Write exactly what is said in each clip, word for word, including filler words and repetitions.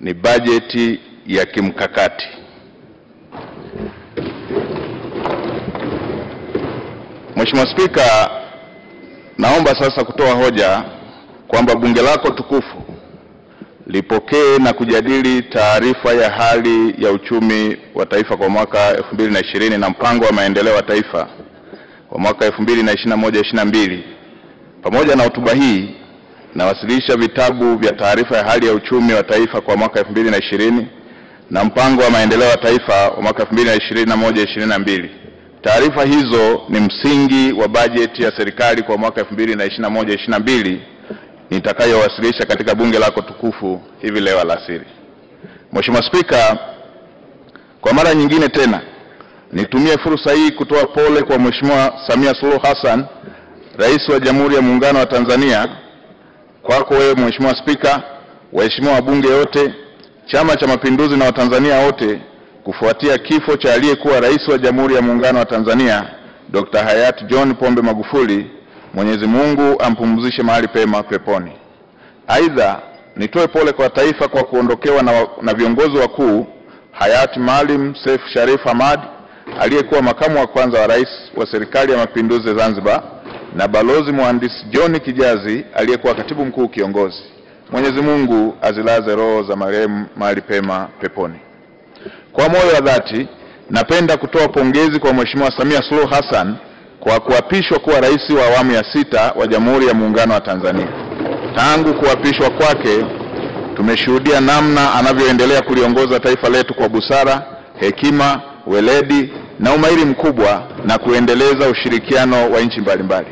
ni bajeti ya kimkakati. Mheshimiwa Spika, naomba sasa kutoa hoja kwamba bunge lako tukufu lipokee na kujadili taarifa ya hali ya uchumi wa taifa kwa mwaka elfu mbili na ishirini na mpango wa maendeleo wa taifa kwa mwaka elfu mbili na ishirini na moja ishirini na mbili. Pamoja na hotuba hii, nawasilisha vitabu vya taarifa ya hali ya uchumi wa taifa kwa mwaka elfu mbili na ishirini na mpango wa maendeleo wa taifa kwa mwaka elfu mbili na ishirini na moja ishirini na mbili. Taarifa hizo ni msingi wa bajeti ya serikali kwa mwaka elfu mbili na ishirini na moja ishirini na mbili nitakayowasilisha katika bunge lako tukufu hivi leo alasiri. Mheshimiwa Spika, kwa mara nyingine tena nitumie fursa hii kutoa pole kwa Mheshimiwa Samia Suluhu Hassan, Rais wa Jamhuri ya Muungano wa Tanzania, kwako wewe Mheshimiwa Spika, waheshimiwa wabunge wote, Chama cha Mapinduzi na Watanzania wote, kufuatia kifo cha aliyekuwa Rais wa Jamhuri ya Muungano wa Tanzania Daktari Hayati John Pombe Magufuli. Mwenyezi Mungu ampumzishe mahali pema peponi. Aidha, nitoe pole kwa taifa kwa kuondokewa na, na viongozi wakuu, hayati Maalim Seif Sharif Ahmad, aliyekuwa makamu wa kwanza wa rais wa serikali ya mapinduzi ya Zanzibar, na balozi mhandisi John Kijazi, aliyekuwa katibu mkuu kiongozi. Mwenyezi Mungu azilaze roho za marehemu mahali pema peponi. Kwa moyo wa dhati, napenda kutoa pongezi kwa Mheshimiwa Samia Suluhu Hassan kwa kuapishwa kuwa rais wa awamu ya sita wa Jamhuri ya Muungano wa Tanzania. Tangu kuapishwa kwake, tumeshuhudia namna anavyoendelea kuliongoza taifa letu kwa busara, hekima, weledi na umahiri mkubwa, na kuendeleza ushirikiano wa nchi mbalimbali.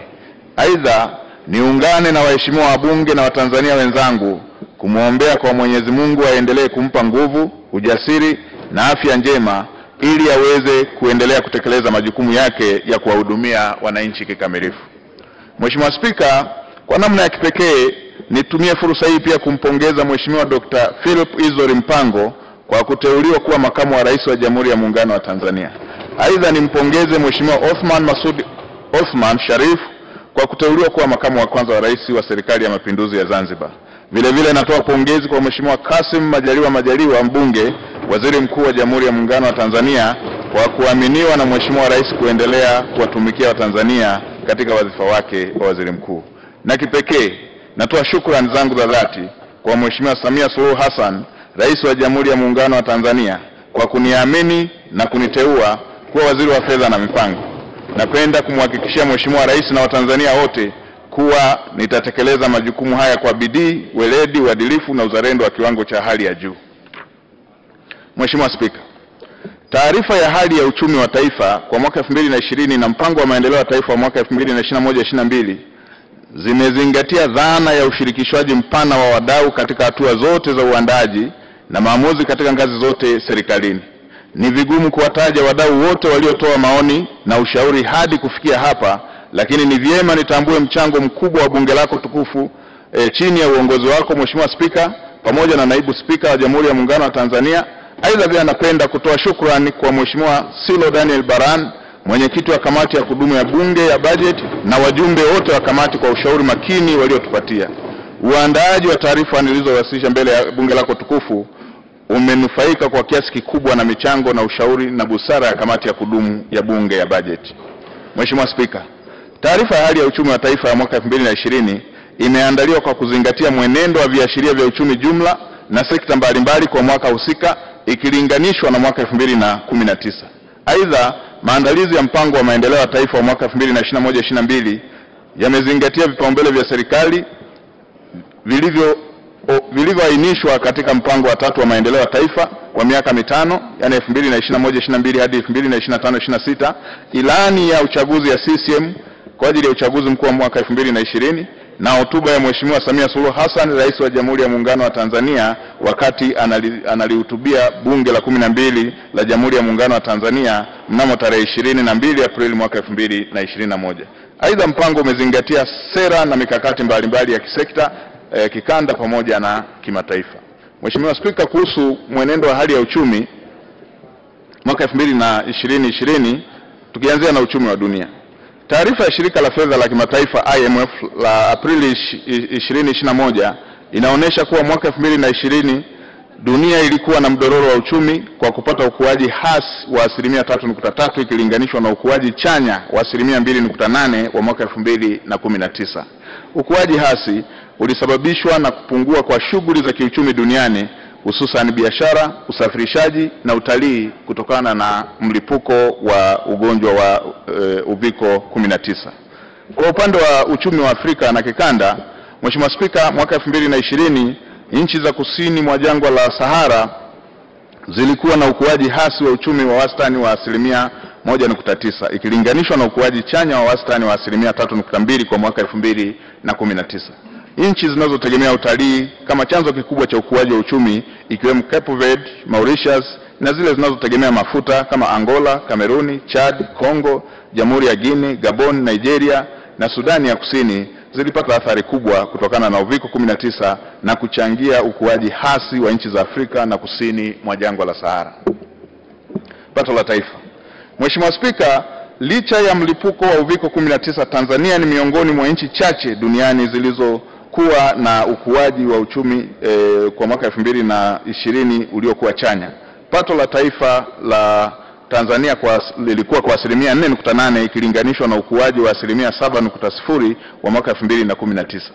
Aidha, niungane na waheshimiwa wabunge na Watanzania wenzangu kumwombea kwa Mwenyezi Mungu aendelee kumpa nguvu, ujasiri na afya njema ili aweze kuendelea kutekeleza majukumu yake ya kuwahudumia wananchi kikamilifu. Mheshimiwa Spika, kwa namna ya kipekee nitumie fursa hii pia kumpongeza Mheshimiwa Daktari Philip Izorimpango kwa kuteuliwa kuwa makamu wa rais wa Jamhuri ya Muungano wa Tanzania. Aidha, nimpongeze Mheshimiwa Osman Masudi Osman Sharif kwa kuteuliwa kuwa makamu wa kwanza wa rais wa serikali ya mapinduzi ya Zanzibar. Vile vile natoa pongezi kwa Mheshimiwa Kassim Majaliwa Majaliwa mbunge, Waziri Mkuu wa Jamhuri ya Muungano wa Tanzania, kwa kuaminiwa na Mheshimiwa Rais kuendelea kuwatumikia Watanzania katika wadhifa wake wa Waziri Mkuu. Na kipekee natoa shukrani zangu za dhati kwa Mheshimiwa Samia Suluhu Hassan, Rais wa Jamhuri ya Muungano wa Tanzania, kwa kuniamini na kuniteua kuwa Waziri wa Fedha na Mipango. Napenda kumhakikishia Mheshimiwa Rais na Watanzania wote kuwa nitatekeleza majukumu haya kwa bidii, weledi, uadilifu na uzalendo wa kiwango cha hali ya juu. Mheshimiwa Spika, taarifa ya hali ya uchumi wa taifa kwa mwaka elfu mbili na ishirini na mpango wa maendeleo wa taifa wa mwaka elfu mbili na ishirini na moja ishirini na mbili zimezingatia dhana ya ushirikishwaji mpana wa wadau katika hatua zote za uandaaji na maamuzi katika ngazi zote serikalini. Ni vigumu kuwataja wadau wote waliotoa maoni na ushauri hadi kufikia hapa, lakini ni vyema nitambue mchango mkubwa wa bunge lako tukufu e, chini ya uongozi wako Mheshimiwa Spika, pamoja na naibu spika wa Jamhuri ya Muungano wa Tanzania. Aidha, pia napenda kutoa shukrani kwa Mheshimiwa Silo Daniel Baran, mwenyekiti wa kamati ya kudumu ya bunge ya bajeti, na wajumbe wote wa kamati kwa ushauri makini waliotupatia. Uandaaji wa taarifa nilizowasilisha mbele ya bunge lako tukufu umenufaika kwa kiasi kikubwa na michango na ushauri na busara ya kamati ya kudumu ya bunge ya bajeti. Mheshimiwa Spika, taarifa ya hali ya uchumi wa taifa ya mwaka elfu mbili na ishirini imeandaliwa kwa kuzingatia mwenendo wa viashiria vya uchumi jumla na sekta mbalimbali kwa mwaka husika ikilinganishwa na mwaka elfu mbili na kumi na tisa. Aidha, maandalizi ya mpango wa maendeleo ya taifa wa mwaka elfu mbili na ishirini na moja ishirini na mbili yamezingatia vipaumbele vya serikali vilivyo vilivyoainishwa katika mpango wa tatu wa maendeleo ya taifa wa miaka mitano, yani elfu mbili na ishirini na moja ishirini na mbili hadi elfu mbili na ishirini na tano ishirini na sita, ilani ya uchaguzi ya C C M kwa ajili ya uchaguzi mkuu wa mwaka elfu mbili na ishirini na hotuba ya Mheshimiwa Samia Suluhu Hassan, Rais wa Jamhuri ya Muungano wa Tanzania, wakati analihutubia bunge la kumi na mbili la Jamhuri ya Muungano wa Tanzania mnamo tarehe ishirini na mbili Aprili mwaka elfu mbili na ishirini na moja. Aidha, mpango umezingatia sera na mikakati mbalimbali ya kisekta, eh, kikanda pamoja na kimataifa. Mheshimiwa Spika, kuhusu mwenendo wa hali ya uchumi mwaka elfu mbili na ishirini tukianzia na uchumi wa dunia. Taarifa ya shirika la fedha la kimataifa I M F la Aprili ishirini ishirini na moja inaonesha kuwa mwaka elfu mbili na ishirini Dunia ilikuwa na mdororo wa uchumi kwa kupata ukuaji hasi wa asilimia tatu nukta tatu ikilinganishwa na ukuaji chanya wa asilimia mbili nukta nane wa mwaka elfu mbili na kumi na tisa. Ukuaji hasi ulisababishwa na kupungua kwa shughuli za kiuchumi duniani, hususan biashara, usafirishaji na utalii kutokana na mlipuko wa ugonjwa wa e, uviko kumi na tisa. Kwa upande wa uchumi wa Afrika na kikanda, Mheshimiwa Spika, mwaka elfu mbili na ishirini nchi za kusini mwa jangwa la Sahara zilikuwa na ukuaji hasi wa uchumi wa wastani wa asilimia moja nukta tisa ikilinganishwa na ukuaji chanya wa wastani wa asilimia tatu nukta mbili kwa mwaka elfu mbili na kumi na tisa. Nchi zinazotegemea utalii kama chanzo kikubwa cha ukuaji wa uchumi ikiwemo Cape Verde, Mauritius na zile zinazotegemea mafuta kama Angola, Kameruni, Chad, Kongo, Jamhuri ya Guinea, Gabon, Nigeria na Sudani ya Kusini zilipata athari kubwa kutokana na uviko kumi na tisa na kuchangia ukuaji hasi wa nchi za Afrika na kusini mwa jangwa la Sahara. Pato la taifa. Mheshimiwa Spika, licha ya mlipuko wa uviko kumi na tisa, Tanzania ni miongoni mwa nchi chache duniani zilizo kuwa na ukuaji wa uchumi eh, kwa mwaka elfu mbili na ishirini uliokuwa chanya. Pato la taifa la Tanzania kwa, lilikuwa kwa asilimia nne nukta nane ikilinganishwa na ukuaji wa asilimia saba nukta sifuri wa mwaka elfu mbili na kumi na tisa.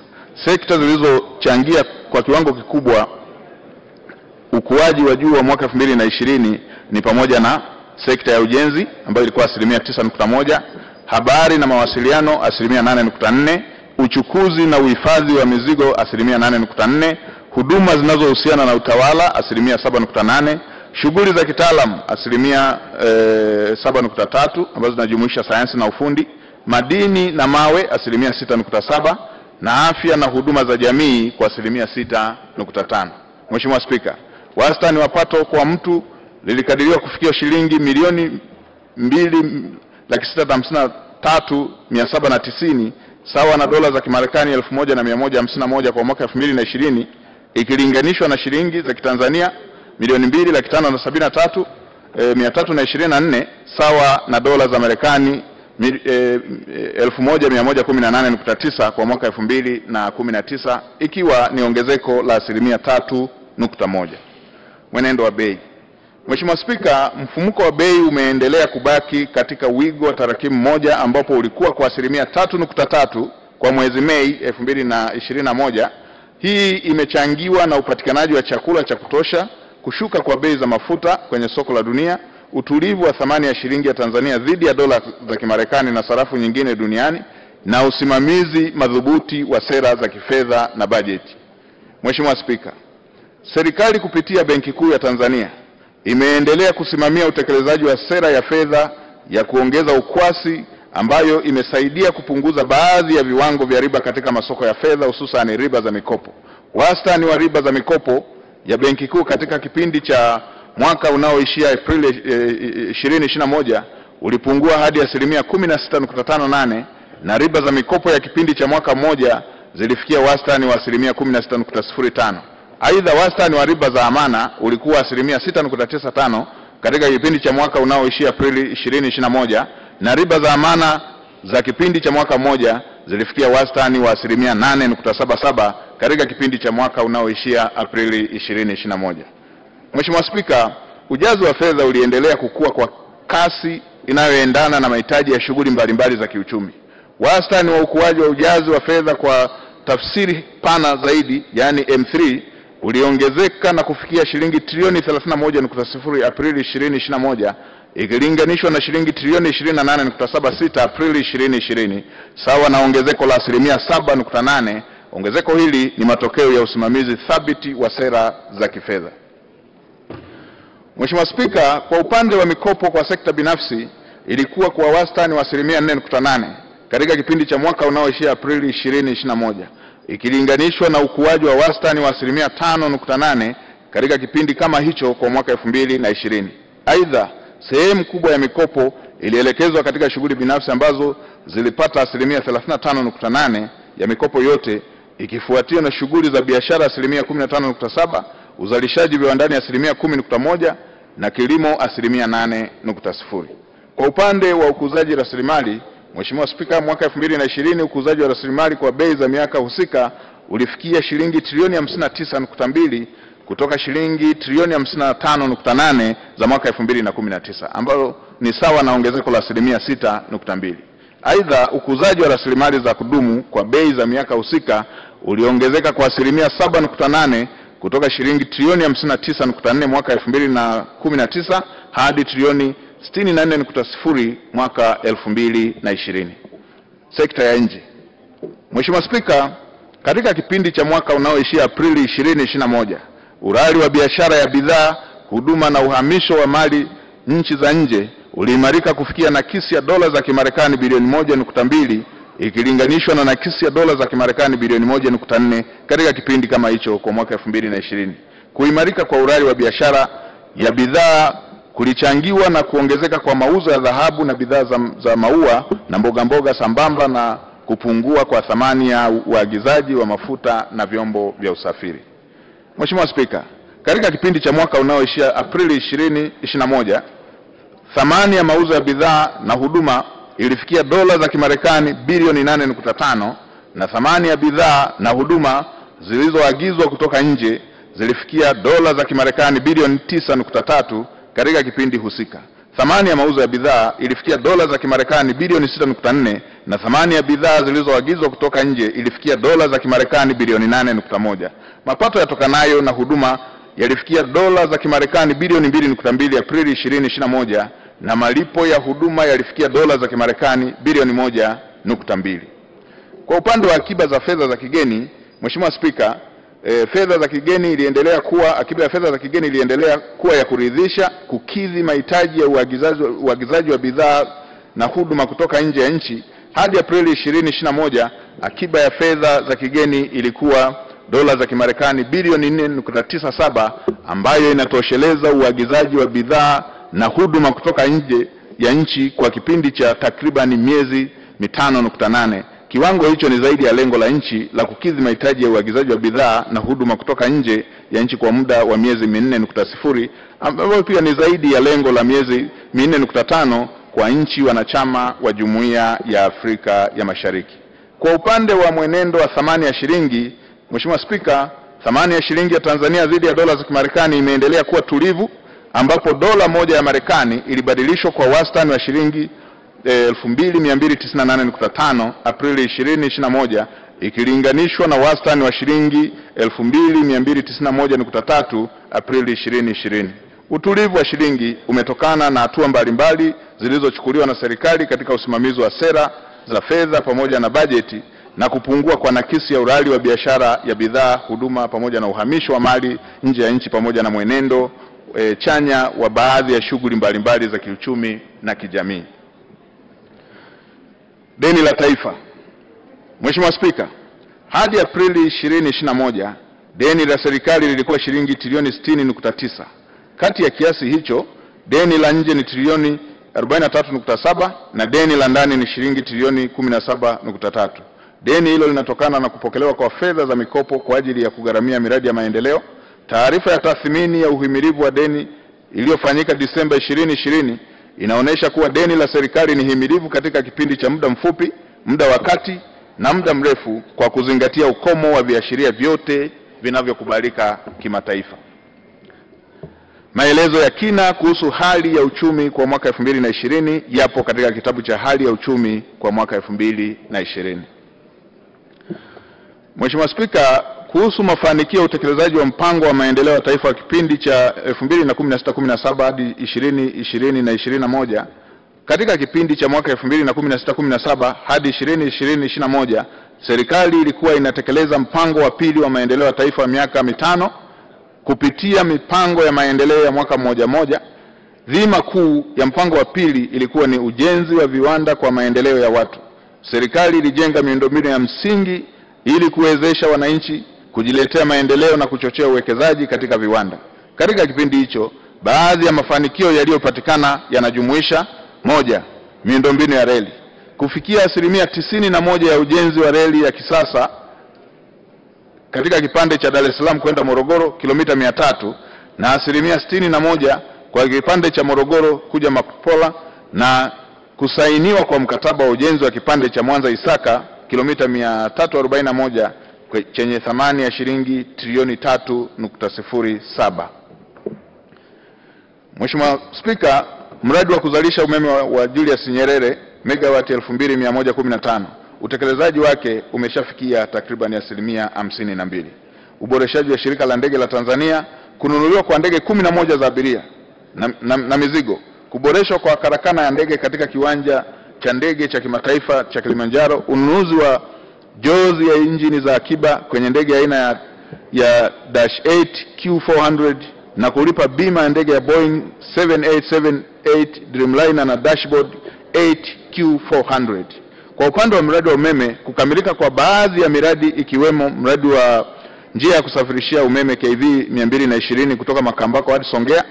Sekta zilizochangia kwa kiwango kikubwa ukuaji wa juu wa mwaka elfu mbili na ishirini ni pamoja na sekta ya ujenzi ambayo ilikuwa asilimia tisa nukta moja, habari na mawasiliano asilimia nane nukta nne, uchukuzi na uhifadhi wa mizigo asilimia nane nukta nne, huduma zinazohusiana na utawala asilimia saba nukta nane, shughuli za kitaalam asilimia eh, saba nukta tatu ambazo zinajumuisha sayansi na ufundi, madini na mawe asilimia sita nukta saba na afya na huduma za jamii kwa asilimia sita nukta tano. Mheshimiwa Spika, wastani wa pato kwa mtu lilikadiriwa kufikia shilingi milioni mbili laki sita hamsini na tatu elfu mia saba na tisini sawa na dola za Kimarekani elfu moja na mia moja hamsini na moja kwa mwaka elfu mbili na ishirini ikilinganishwa na shilingi za Kitanzania milioni mbili laki tano na sabini na tatu mia tatu na ishirini na nne sawa na dola za Marekani elfu moja mia moja kumi na nane nukta tisa kwa mwaka elfu mbili na kumi na tisa ikiwa ni ongezeko la asilimia tatu nukta moja. Mwenendo wa bei. Mheshimiwa Spika, mfumuko wa bei umeendelea kubaki katika wigo wa tarakimu moja ambapo ulikuwa kwa asilimia tatu nukta tatu kwa mwezi Mei elfu mbili na ishirini na moja. Hii imechangiwa na upatikanaji wa chakula cha kutosha, kushuka kwa bei za mafuta kwenye soko la dunia, utulivu wa thamani ya shilingi ya Tanzania dhidi ya dola za Kimarekani na sarafu nyingine duniani, na usimamizi madhubuti wa sera za kifedha na bajeti. Mheshimiwa Spika, serikali kupitia Benki Kuu ya Tanzania imeendelea kusimamia utekelezaji wa sera ya fedha ya kuongeza ukwasi ambayo imesaidia kupunguza baadhi ya viwango vya riba katika masoko ya fedha, hususan riba za mikopo. Wastani wa riba za mikopo ya Benki Kuu katika kipindi cha mwaka unaoishia Aprili ishirini ishirini na moja eh, ulipungua hadi asilimia kumi na sita nukta tano nane na riba za mikopo ya kipindi cha mwaka mmoja zilifikia wastani wa asilimia kumi na sita nukta sifuri tano. Aidha, wastani wa riba za amana ulikuwa asilimia sita nukta tisa tano katika kipindi cha mwaka unaoishia Aprili ishirini ishirini na moja na riba za amana za kipindi cha mwaka mmoja zilifikia wastani wa asilimia nane nukta saba saba katika kipindi cha mwaka unaoishia Aprili ishirini ishirini na moja. Mheshimiwa Spika, ujazo wa fedha uliendelea kukua kwa kasi inayoendana na mahitaji ya shughuli mbalimbali za kiuchumi. Wastani wa ukuaji wa ujazo wa fedha kwa tafsiri pana zaidi, yani M tatu, uliongezeka na kufikia shilingi trilioni thelathini na moja nukta sifuri Aprili ishirini ishirini na moja ikilinganishwa na shilingi trilioni ishirini na nane nukta saba sita Aprili ishirini ishirini, sawa na ongezeko la asilimia saba nukta nane. Ongezeko hili ni matokeo ya usimamizi thabiti wa sera za kifedha. Mheshimiwa Spika, kwa upande wa mikopo kwa sekta binafsi ilikuwa kwa wastani wa asilimia nne nukta nane katika kipindi cha mwaka unaoishia Aprili ishirini ishirini na moja ikilinganishwa na ukuaji wa wastani wa asilimia tano nukta nane katika kipindi kama hicho kwa mwaka elfu mbili na ishirini. Aidha, sehemu kubwa ya mikopo ilielekezwa katika shughuli binafsi ambazo zilipata asilimia thelathini na tano nukta nane ya mikopo yote, ikifuatia na shughuli za biashara asilimia kumi na tano nukta saba, uzalishaji viwandani asilimia kumi nukta moja na kilimo asilimia nane nukta sifuri. Kwa upande wa ukuzaji rasilimali, Mheshimiwa Spika, mwaka elfu mbili na ishirini ukuzaji wa rasilimali kwa bei za miaka husika ulifikia shilingi trilioni hamsini na tisa nukta mbili kutoka shilingi trilioni hamsini na tano nukta nane za mwaka elfu mbili na kumi na tisa ambalo ni sawa na ongezeko la asilimia sita nukta mbili. Aidha, ukuzaji wa rasilimali za kudumu kwa bei za miaka husika uliongezeka kwa asilimia saba nukta nane kutoka shilingi trilioni hamsini na tisa nukta nne mwaka elfu mbili na kumi na tisa hadi trilioni sitini na nne nukta sifuri mwaka elfu mbili na ishirini. Sekta ya nje. Mheshimiwa Spika, katika kipindi cha mwaka unaoishia Aprili ishirini ishirini na moja, urari wa biashara ya bidhaa, huduma na uhamisho wa mali nchi za nje uliimarika kufikia nakisi ya dola za Kimarekani bilioni moja nukta mbili ikilinganishwa na nakisi ya dola za Kimarekani bilioni moja nukta nne katika kipindi kama hicho kwa mwaka elfu mbili na ishirini. Kuimarika kwa urari wa biashara ya bidhaa kulichangiwa na kuongezeka kwa mauzo ya dhahabu na bidhaa za, za maua na mboga mboga sambamba na kupungua kwa thamani ya uagizaji wa mafuta na vyombo vya usafiri. Mheshimiwa Spika, katika kipindi cha mwaka unaoishia Aprili ishirini ishirini na moja, thamani ya mauzo ya bidhaa na huduma ilifikia dola za Kimarekani bilioni nane nukta tano na thamani ya bidhaa na huduma zilizoagizwa kutoka nje zilifikia dola za Kimarekani bilioni tisa nukta tatu katika kipindi husika. Thamani ya mauzo ya bidhaa ilifikia dola za Kimarekani bilioni sita nukta nne na thamani ya bidhaa zilizoagizwa kutoka nje ilifikia dola za Kimarekani bilioni nane nukta moja. Mapato yatokanayo na huduma yalifikia dola za Kimarekani bilioni mbili nukta mbili Aprili ishirini ishirini na moja na malipo ya huduma yalifikia dola za Kimarekani bilioni moja nukta mbili. Kwa upande wa akiba za fedha za kigeni, Mheshimiwa Spika, E, fedha za kigeni iliendelea kuwa akiba ya fedha za kigeni iliendelea kuwa ya kuridhisha kukidhi mahitaji ya uagizaji, uagizaji wa bidhaa na huduma kutoka nje ya nchi. Hadi Aprili ishirini ishirini na moja, akiba ya fedha za kigeni ilikuwa dola za Kimarekani bilioni nne nukta tisa saba ambayo inatosheleza uagizaji wa bidhaa na huduma kutoka nje ya nchi kwa kipindi cha takribani miezi mitano nukta nane. Kiwango hicho ni zaidi ya lengo la nchi la kukidhi mahitaji ya uagizaji wa bidhaa na huduma kutoka nje ya nchi kwa muda wa miezi minne nukta sifuri ambayo pia ni zaidi ya lengo la miezi minne nukta tano kwa nchi wanachama wa Jumuiya ya Afrika ya Mashariki. Kwa upande wa mwenendo wa thamani ya shilingi, Mheshimiwa Spika, thamani ya shilingi ya Tanzania dhidi ya dola za Kimarekani imeendelea kuwa tulivu ambapo dola moja ya Marekani ilibadilishwa kwa wastani wa shilingi elfu mbili mia mbili tisini na nane nukta tano Aprili ishirini ishirini na moja ikilinganishwa na wastani wa shilingi elfu mbili mia mbili tisini na moja nukta tatu Aprili ishirini ishirini. Utulivu wa shilingi umetokana na hatua mbalimbali zilizochukuliwa na serikali katika usimamizi wa sera za fedha pamoja na bajeti na kupungua kwa nakisi ya urari wa biashara ya bidhaa, huduma pamoja na uhamisho wa mali nje ya nchi pamoja na mwenendo e, chanya wa baadhi ya shughuli mbalimbali za kiuchumi na kijamii. Deni la taifa. Mheshimiwa Spika, hadi Aprili ishirini ishirini na moja, deni la serikali lilikuwa shilingi trilioni sitini nukta tisa. Kati ya kiasi hicho, deni la nje ni trilioni arobaini na tatu nukta saba na deni la ndani ni shilingi trilioni kumi na saba nukta tatu. Deni hilo linatokana na kupokelewa kwa fedha za mikopo kwa ajili ya kugharamia miradi ya maendeleo. Taarifa ya tathmini ya uhimilivu wa deni iliyofanyika Disemba ishirini ishirini inaonesha kuwa deni la serikali ni himilivu katika kipindi cha muda mfupi, muda wa kati na muda mrefu kwa kuzingatia ukomo wa viashiria vyote vinavyokubalika kimataifa. Maelezo ya kina kuhusu hali ya uchumi kwa mwaka elfu mbili na ishirini yapo katika kitabu cha hali ya uchumi kwa mwaka elfu mbili na ishirini. Mheshimiwa Spika, kuhusu mafanikio ya utekelezaji wa mpango wa maendeleo ya taifa wa kipindi cha elfu mbili na kumi na sita kumi na saba hadi ishirini ishirini na ishirini na moja, katika kipindi cha mwaka elfu mbili na kumi na sita kumi na saba hadi ishirini ishirini na moja, serikali ilikuwa inatekeleza mpango wa pili wa maendeleo ya taifa wa miaka mitano kupitia mipango ya maendeleo ya mwaka mmoja moja. Dhima kuu ya mpango wa pili ilikuwa ni ujenzi wa viwanda kwa maendeleo ya watu. Serikali ilijenga miundombinu ya msingi ili kuwezesha wananchi kujiletea maendeleo na kuchochea uwekezaji katika viwanda. Katika kipindi hicho, baadhi ya mafanikio yaliyopatikana yanajumuisha: moja, miundombinu ya reli. Kufikia asilimia tisini na moja ya ujenzi wa reli ya kisasa katika kipande cha Dar es Salaam kwenda Morogoro kilomita mia tatu na asilimia sitini na moja kwa kipande cha Morogoro kuja Makupola, na kusainiwa kwa mkataba wa ujenzi wa kipande cha Mwanza Isaka kilomita mia tatu arobaini na moja chenye thamani ya shilingi trilioni tatu nukta sifuri saba. Mheshimiwa Spika, mradi wa kuzalisha umeme wa Julius Nyerere megawati elfu mbili mia moja kumi na tano utekelezaji wake umeshafikia takriban asilimia hamsini na mbili. Uboreshaji wa shirika la ndege la Tanzania, kununuliwa kwa ndege kumi na moja za abiria na, na, na mizigo, kuboreshwa kwa karakana ya ndege katika kiwanja cha ndege cha kimataifa cha Kilimanjaro, ununuzi wa jozi ya injini za akiba kwenye ndege aina ya, ya Dash eight Q four hundred na kulipa bima ya ndege ya Boeing seven eight seven eight Dreamliner na Dashboard eight Q four hundred. Kwa upande wa mradi wa umeme, kukamilika kwa baadhi ya miradi ikiwemo mradi wa njia ya kusafirishia umeme K V mia mbili ishirini kutoka Makambako hadi Songea,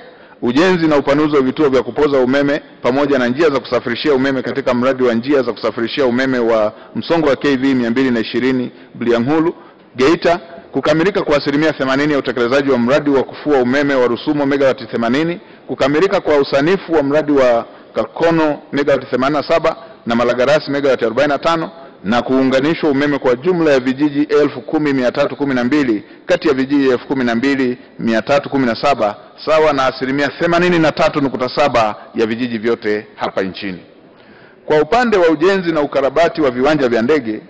ujenzi na upanuzi wa vituo vya kupoza umeme pamoja na njia za kusafirishia umeme katika mradi wa njia za kusafirishia umeme wa msongo wa K V mia mbili ishirini Blianghulu Geita, kukamilika kwa asilimia themanini ya utekelezaji wa mradi wa kufua umeme wa Rusumo megawati themanini, kukamilika kwa usanifu wa mradi wa Kakono megawati themanini na saba na Malagarasi megawati arobaini na tano na kuunganishwa umeme kwa jumla ya vijiji elfu kumi mia tatu kumi na mbili kati ya vijiji elfu kumi na mbili mia tatu kumi na saba sawa na asilimia themanini na tatu nukta saba ya vijiji vyote hapa nchini. Kwa upande wa ujenzi na ukarabati wa viwanja vya ndege,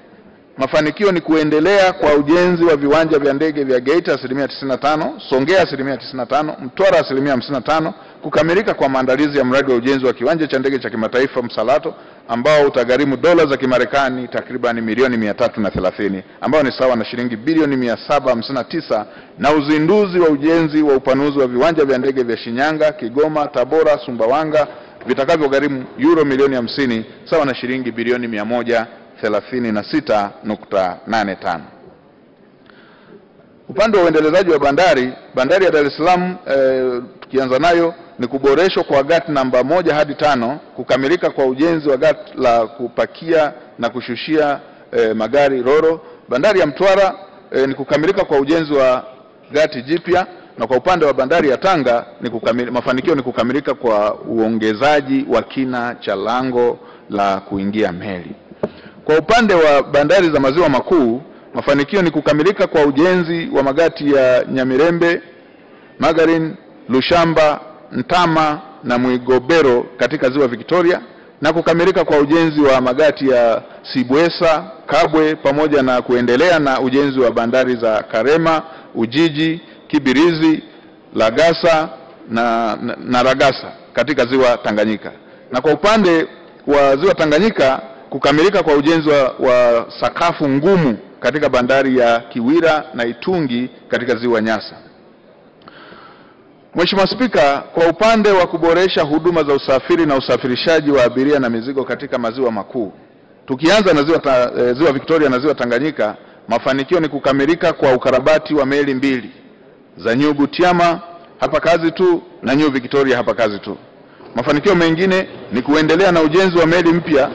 mafanikio ni kuendelea kwa ujenzi wa viwanja vya ndege vya Geita asilimia tisini na tano, Songea asilimia tisini na tano, Mtwara asilimia hamsini na tano, kukamilika kwa maandalizi ya mradi wa ujenzi wa kiwanja cha ndege cha kimataifa Msalato ambao utagharimu dola za Kimarekani takriban milioni mia tatu thelathini ambao ni sawa na shilingi bilioni mia saba hamsini na tisa, na uzinduzi wa ujenzi wa upanuzi wa viwanja vya ndege vya Shinyanga, Kigoma, Tabora, Sumbawanga vitakavyogharimu euro milioni hamsini sawa na shilingi bilioni mia moja thelathini na sita nukta nane tano. Upande wa uendelezaji wa bandari, bandari ya Dar es Salaam eh, tukianza nayo ni kuboreshwa kwa gati namba moja hadi tano, kukamilika kwa ujenzi wa gati la kupakia na kushushia eh, magari roro. Bandari ya Mtwara eh, ni kukamilika kwa ujenzi wa gati jipya, na kwa upande wa bandari ya Tanga ni kukamilika, mafanikio ni kukamilika kwa uongezaji wa kina cha lango la kuingia meli. Kwa upande wa bandari za maziwa makuu, mafanikio ni kukamilika kwa ujenzi wa magati ya Nyamirembe, Magarin, Lushamba, Ntama na Mwigobero katika ziwa Victoria, na kukamilika kwa ujenzi wa magati ya Sibwesa, Kabwe, pamoja na kuendelea na ujenzi wa bandari za Karema, Ujiji, Kibirizi, Lagasa na, na, na Ragasa katika ziwa Tanganyika. Na kwa upande wa ziwa Tanganyika, kukamilika kwa ujenzi wa, wa sakafu ngumu katika bandari ya Kiwira na Itungi katika ziwa Nyasa. Mheshimiwa Spika, kwa upande wa kuboresha huduma za usafiri na usafirishaji wa abiria na mizigo katika maziwa makuu, tukianza na ziwa, ta, e, ziwa Victoria na ziwa Tanganyika, mafanikio ni kukamilika kwa ukarabati wa meli mbili za New Butiama hapa kazi tu na New Victoria hapa kazi tu. Mafanikio mengine ni kuendelea na ujenzi wa meli mpya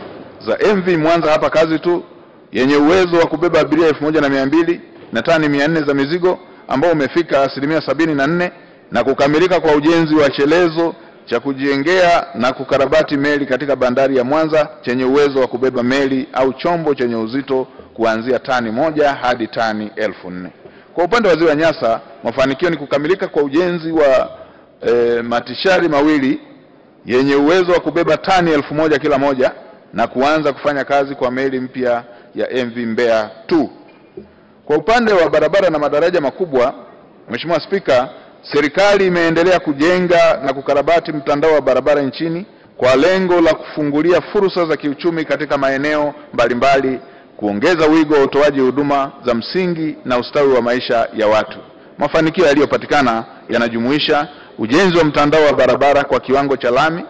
za M V Mwanza hapa kazi tu yenye uwezo wa kubeba abiria elfu moja mia mbili na tani mia nne za mizigo ambao umefika asilimia sabini na nne, na kukamilika kwa ujenzi wa chelezo cha kujengea na kukarabati meli katika bandari ya Mwanza chenye uwezo wa kubeba meli au chombo chenye uzito kuanzia tani moja hadi tani elfu nne. Kwa upande wa ziwa Nyasa, mafanikio ni kukamilika kwa ujenzi wa e, matishari mawili yenye uwezo wa kubeba tani elfu moja kila moja na kuanza kufanya kazi kwa meli mpya ya M V Mbeya mbili. Kwa upande wa barabara na madaraja makubwa, Mheshimiwa Spika, serikali imeendelea kujenga na kukarabati mtandao wa barabara nchini kwa lengo la kufungulia fursa za kiuchumi katika maeneo mbalimbali, kuongeza wigo wa utoaji huduma za msingi na ustawi wa maisha ya watu. Mafanikio yaliyopatikana yanajumuisha ujenzi wa mtandao wa barabara kwa kiwango cha lami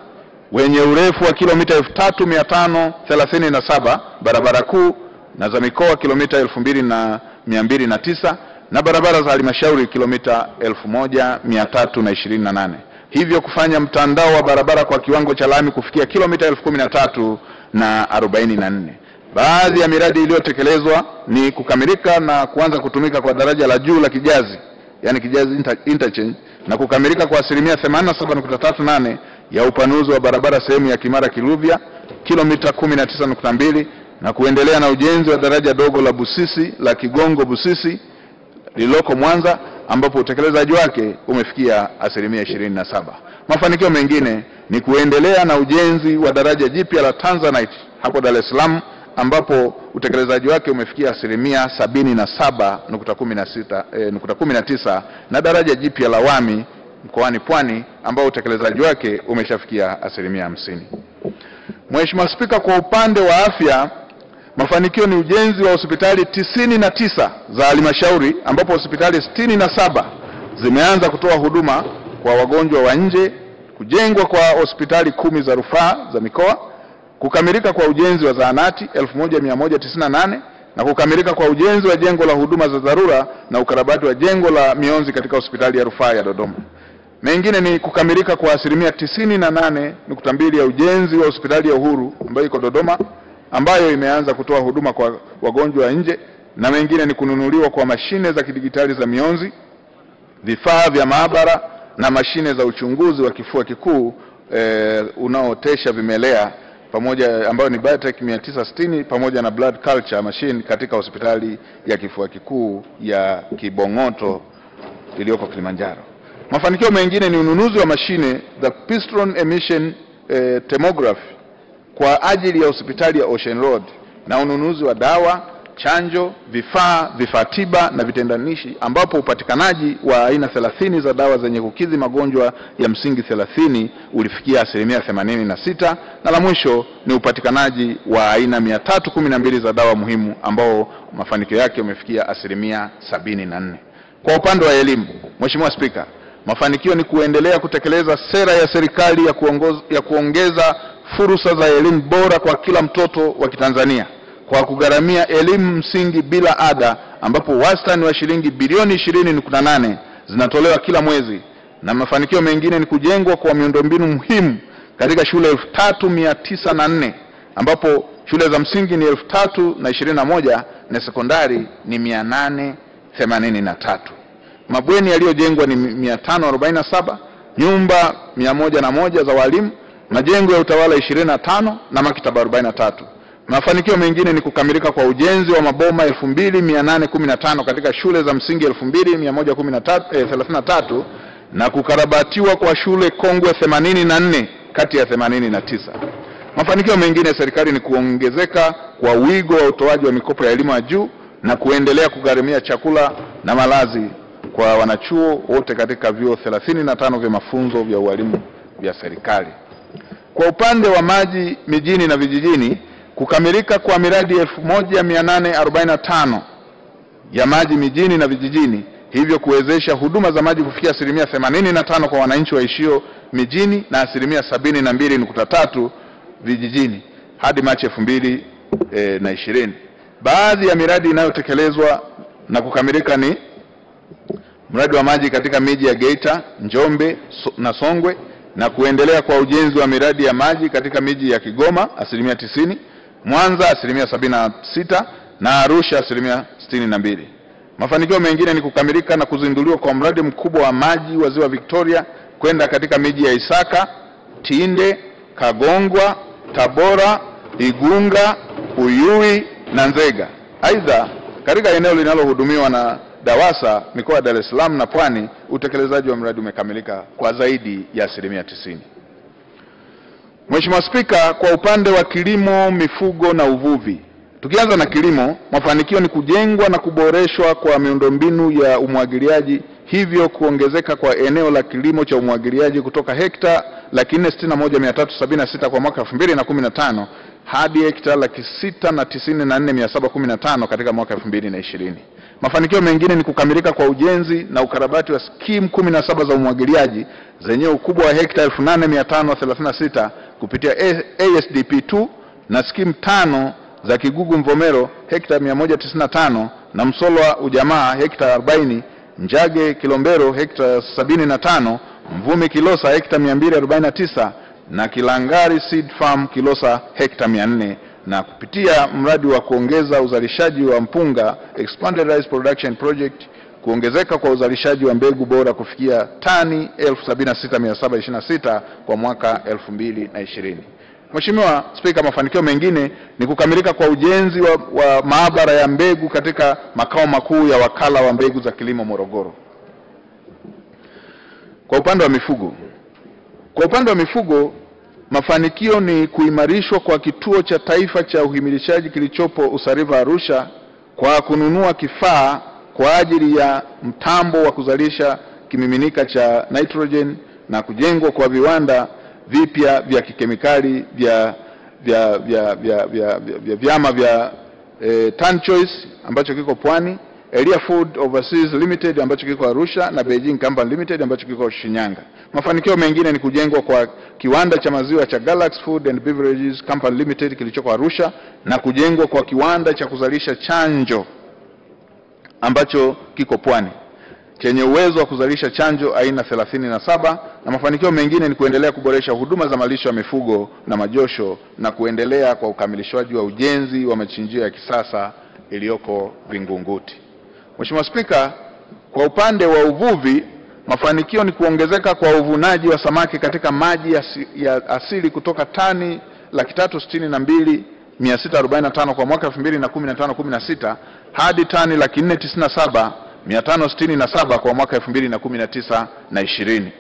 wenye urefu wa kilomita elfu tatu mia tano thelathini na saba barabara kuu na za mikoa kilomita elfu mbili mia mbili na tisa na barabara za halmashauri kilomita elfu moja mia tatu ishirini na nane, hivyo kufanya mtandao wa barabara kwa kiwango cha lami kufikia kilomita elfu kumi na tatu na arobaini na nne. Baadhi ya miradi iliyotekelezwa ni kukamilika na kuanza kutumika kwa daraja la juu la Kijazi, yani Kijazi Interchange, na kukamilika kwa asilimia themanini na saba nukta tatu nane ya upanuzi wa barabara sehemu ya Kimara Kiluvya kilomita kumi na tisa nukta mbili na kuendelea na ujenzi wa daraja dogo la Busisi la Kigongo Busisi lililoko Mwanza, ambapo utekelezaji wake umefikia asilimia ishirini na saba. Mafanikio mengine ni kuendelea na ujenzi wa daraja jipya la Tanzanite hapo Dar es Salaam, ambapo utekelezaji wake umefikia asilimia sabini na saba nukta kumi na sita, nukta kumi na tisa, na daraja jipya la Wami mkoani Pwani ambao utekelezaji wake umeshafikia asilimia hamsini. Mheshimiwa Spika, kwa upande wa afya, mafanikio ni ujenzi wa hospitali tisini na tisa za halmashauri, ambapo hospitali sitini na saba zimeanza kutoa huduma kwa wagonjwa wa nje, kujengwa kwa hospitali kumi za rufaa za mikoa, kukamilika kwa ujenzi wa zahanati elfu moja mia moja tisini na nane na kukamilika kwa ujenzi wa jengo la huduma za dharura na ukarabati wa jengo la mionzi katika hospitali ya rufaa ya Dodoma. Mengine ni kukamilika kwa asilimia tisini na nane nukta mbili ya ujenzi wa hospitali ya Uhuru ambayo iko Dodoma, ambayo imeanza kutoa huduma kwa wagonjwa wa nje, na mengine ni kununuliwa kwa mashine za kidigitali za mionzi, vifaa vya maabara na mashine za uchunguzi wa kifua kikuu e, unaotesha vimelea pamoja, ambayo ni biotech mia tisa sitini pamoja na blood culture machine katika hospitali ya kifua kikuu ya Kibong'oto iliyoko Kilimanjaro. Mafanikio mengine ni ununuzi wa mashine za piston emission e, thermography kwa ajili ya hospitali ya Ocean Road, na ununuzi wa dawa, chanjo, vifaa, vifaa tiba na vitendanishi, ambapo upatikanaji wa aina thelathini za dawa zenye kukidhi magonjwa ya msingi thelathini ulifikia asilimia themanini na sita, na la mwisho ni upatikanaji wa aina mia tatu kumi na mbili za dawa muhimu ambao mafanikio yake yamefikia asilimia sabini na nne. Kwa upande wa elimu, Mheshimiwa Spika, mafanikio ni kuendelea kutekeleza sera ya serikali ya, ya kuongeza fursa za elimu bora kwa kila mtoto wa Kitanzania kwa kugharamia elimu msingi bila ada, ambapo wastani wa shilingi bilioni ishirini nukta nane zinatolewa kila mwezi, na mafanikio mengine ni kujengwa kwa miundombinu muhimu katika shule elfu tatu mia tisa na nne, ambapo shule za msingi ni elfu tatu na ishirini na moja na sekondari ni mia nane themanini na tatu. Mabweni yaliyojengwa ni mia tano arobaini na saba, nyumba mia moja na moja za walimu, majengo ya utawala ishirini na tano na maktaba arobaini na tatu. Mafanikio mengine ni kukamilika kwa ujenzi wa maboma elfu mbili mia nane kumi na tano katika shule za msingi elfu mbili mia moja thelathini na tatu na kukarabatiwa kwa shule kongwe themanini na nne kati ya themanini na tisa. Mafanikio mengine serikali ni kuongezeka kwa wigo wa utoaji wa mikopo ya elimu ya juu na kuendelea kugharamia chakula na malazi kwa wanachuo wote katika vyuo thelathini na tano vya mafunzo vya ualimu vya serikali. Kwa upande wa maji mijini na vijijini, kukamilika kwa miradi elfu moja mia nane arobaini na tano ya maji mijini na vijijini, hivyo kuwezesha huduma za maji kufikia asilimia themanini na tano kwa wananchi waishio mijini na asilimia sabini na mbili nukta tatu vijijini hadi Machi elfu mbili na ishirini. Baadhi ya miradi inayotekelezwa na kukamilika ni mradi wa maji katika miji ya Geita, Njombe na Songwe, na kuendelea kwa ujenzi wa miradi ya maji katika miji ya Kigoma asilimia tisini, Mwanza asilimia sabini na sita na Arusha asilimia sitini na mbili. Mafanikio mengine ni kukamilika na kuzinduliwa kwa mradi mkubwa wa maji wa ziwa Victoria kwenda katika miji ya Isaka, Tinde, Kagongwa, Tabora, Igunga, Uyui na Nzega. Aidha, katika eneo linalohudumiwa na DAWASA mikoa ya Dar es Salaam na Pwani, utekelezaji wa mradi umekamilika kwa zaidi ya asilimia tisini. Mheshimiwa Spika, kwa upande wa kilimo, mifugo na uvuvi, tukianza na kilimo, mafanikio ni kujengwa na kuboreshwa kwa miundombinu ya umwagiliaji, hivyo kuongezeka kwa eneo la kilimo cha umwagiliaji kutoka hekta laki nne sitini na moja elfu tatu sabini na sita kwa mwaka elfu mbili na kumi na tano hadi hekta laki sita na tisini na nne elfu saba kumi na tano katika mwaka elfu mbili na ishirini. Mafanikio mengine ni kukamilika kwa ujenzi na ukarabati wa skimu kumi na saba za umwagiliaji zenye ukubwa wa hekta elfu nane mia tano thelathini na sita kupitia A S D P mbili na skimu tano za Kigugu Mvomero hekta mia moja tisini na tano na Msolwa Ujamaa hekta arobaini, Njage Kilombero hekta sabini na tano, Mvumi Kilosa hekta mia mbili arobaini na tisa na Kilangari Seed Farm Kilosa hekta mia nne, na kupitia mradi wa kuongeza uzalishaji wa mpunga Expanded Rice Production Project, kuongezeka kwa uzalishaji wa mbegu bora kufikia tani elfu sabini na sita mia saba ishirini na sita kwa mwaka elfu mbili na ishirini. Mheshimiwa Spika, mafanikio mengine ni kukamilika kwa ujenzi wa, wa maabara ya mbegu katika makao makuu ya wakala wa mbegu za kilimo Morogoro. Kwa upande wa mifugo, kwa upande wa mifugo mafanikio ni kuimarishwa kwa kituo cha taifa cha uhimilishaji kilichopo Usariva Arusha kwa kununua kifaa kwa ajili ya mtambo wa kuzalisha kimiminika cha nitrogen na kujengwa kwa viwanda vipya vya kikemikali vya vya vya vya vya vyama vya eh, Tan Choice ambacho kiko Pwani, Elia Food Overseas Limited ambacho kiko Arusha na Beijing Company Limited ambacho kiko Shinyanga. Mafanikio mengine ni kujengwa kwa kiwanda cha maziwa cha Galaxy Food and Beverages Company Limited kilichoko Arusha na kujengwa kwa kiwanda cha kuzalisha chanjo ambacho kiko Pwani chenye uwezo wa kuzalisha chanjo aina thelathini na saba. Na mafanikio mengine ni kuendelea kuboresha huduma za malisho ya mifugo na majosho na kuendelea kwa ukamilishaji wa ujenzi wa machinjio ya kisasa iliyoko Vingunguti. Mheshimiwa Spika, kwa upande wa uvuvi, mafanikio ni kuongezeka kwa uvunaji wa samaki katika maji ya asili kutoka tani laki tatu sitini na mbili mia sita arobaini na tano kwa mwaka elfu mbili na kumi na tano kumi na sita hadi tani laki nne tisini na saba mia tano sitini na saba kwa mwaka elfu mbili na kumi na tisa na ishirini.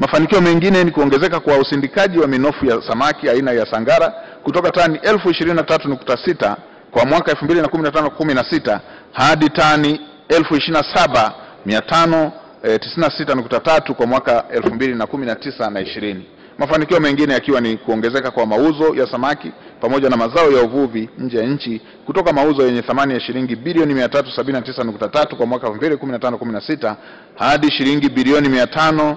Mafanikio mengine ni kuongezeka kwa usindikaji wa minofu ya samaki aina ya sangara kutoka tani elfu ishirini na tatu nukta sita kwa mwaka elfu mbili na kumi na tano kumi na sita hadi tani elfu ishirini na saba mia tano tisini na sita nukta tatu kwa mwaka elfu mbili na kumi na tisa na ishirini. Mafanikio mengine yakiwa ni kuongezeka kwa mauzo ya samaki pamoja na mazao ya uvuvi nje ya nchi kutoka mauzo yenye thamani ya shilingi bilioni mia tatu sabini na tisa nukta tatu kwa mwaka elfu mbili na kumi na tano kumi na sita hadi shilingi bilioni mia tano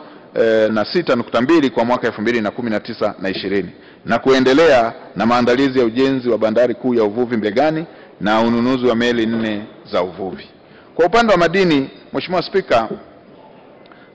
na sita nukta mbili kwa mwaka elfu mbili na kumi na tisa na ishirini, na kuendelea na maandalizi ya ujenzi wa bandari kuu ya uvuvi Mbegani na ununuzi wa meli nne za uvuvi. Kwa upande wa madini, Mheshimiwa Spika,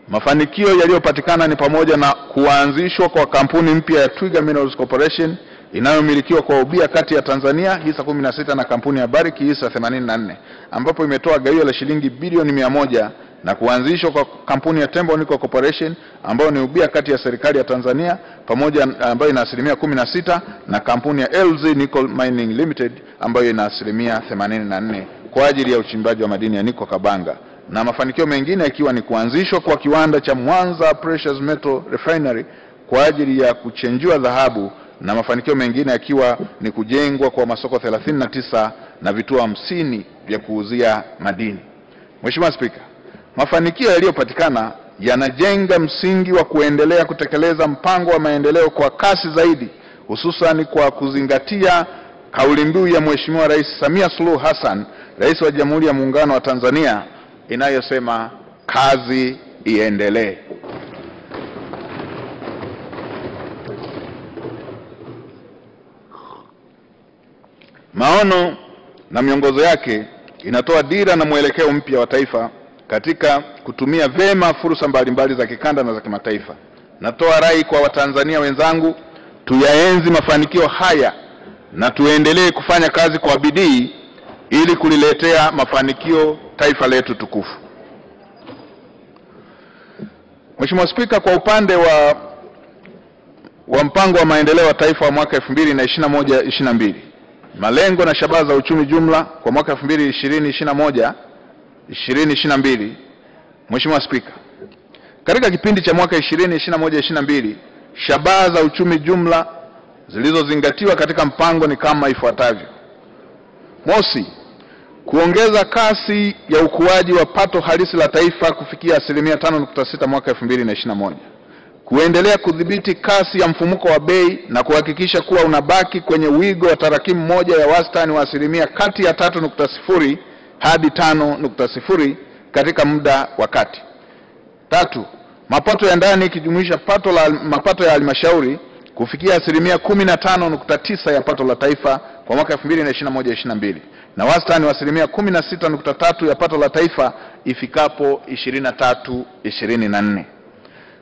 mafanikio yaliyopatikana ni pamoja na kuanzishwa kwa kampuni mpya ya Twiga Minerals Corporation inayomilikiwa kwa ubia kati ya Tanzania hisa kumi na sita na kampuni ya Bariki hisa themanini na nne, ambapo imetoa gawio la shilingi bilioni mia moja, na kuanzishwa kwa kampuni ya Tembo Nickel Corporation ambayo ni ubia kati ya serikali ya Tanzania pamoja ambayo ina asilimia kumi na sita na kampuni ya L Z Nickel Mining Limited ambayo ina asilimia themanini na nne kwa ajili ya uchimbaji wa madini ya niko Kabanga, na mafanikio mengine yakiwa ni kuanzishwa kwa kiwanda cha Mwanza Precious Metal Refinery kwa ajili ya kuchenjua dhahabu, na mafanikio mengine yakiwa ni kujengwa kwa masoko thelathini na tisa na vituo hamsini vya kuuzia madini. Mheshimiwa Spika, mafanikio yaliyopatikana yanajenga msingi wa kuendelea kutekeleza mpango wa maendeleo kwa kasi zaidi, hususan kwa kuzingatia kauli mbiu ya Mheshimiwa Rais Samia Suluhu Hassan, Rais wa Jamhuri ya Muungano wa Tanzania, inayosema kazi iendelee. Maono na miongozo yake inatoa dira na mwelekeo mpya wa taifa katika kutumia vema fursa mbalimbali za kikanda na za kimataifa. Natoa rai kwa Watanzania wenzangu, tuyaenzi mafanikio haya na tuendelee kufanya kazi kwa bidii ili kuliletea mafanikio taifa letu tukufu. Mheshimiwa Spika, kwa upande wa, wa mpango wa maendeleo wa taifa wa mwaka elfu mbili na ishirini na moja ishirini na mbili, malengo na shabaha za uchumi jumla kwa mwaka elfu mbili na ishirini ishirini na moja ishirini ishirini na mbili. Mheshimiwa Spika, katika kipindi cha mwaka elfu mbili na ishirini ishirini na moja ishirini na mbili, shabaha za uchumi jumla zilizozingatiwa katika mpango ni kama ifuatavyo: mosi, kuongeza kasi ya ukuaji wa pato halisi la taifa kufikia asilimia tano nukta sita mwaka elfu mbili na ishirini na moja, kuendelea kudhibiti kasi ya mfumuko wa bei na kuhakikisha kuwa unabaki kwenye wigo wa tarakimu moja ya wastani wa asilimia kati ya tatu nukta sifuri hadi tano nukta sifuri katika muda wa kati. Tatu, mapato ya ndani ikijumuisha pato la mapato ya halmashauri kufikia asilimia kumi na tano nukta tisa ya pato la taifa kwa mwaka elfu mbili na ishirini na moja ishirini na mbili na wastani wa asilimia kumi na sita nukta tatu ya pato la taifa ifikapo ishirini na tatu ishirini na nne.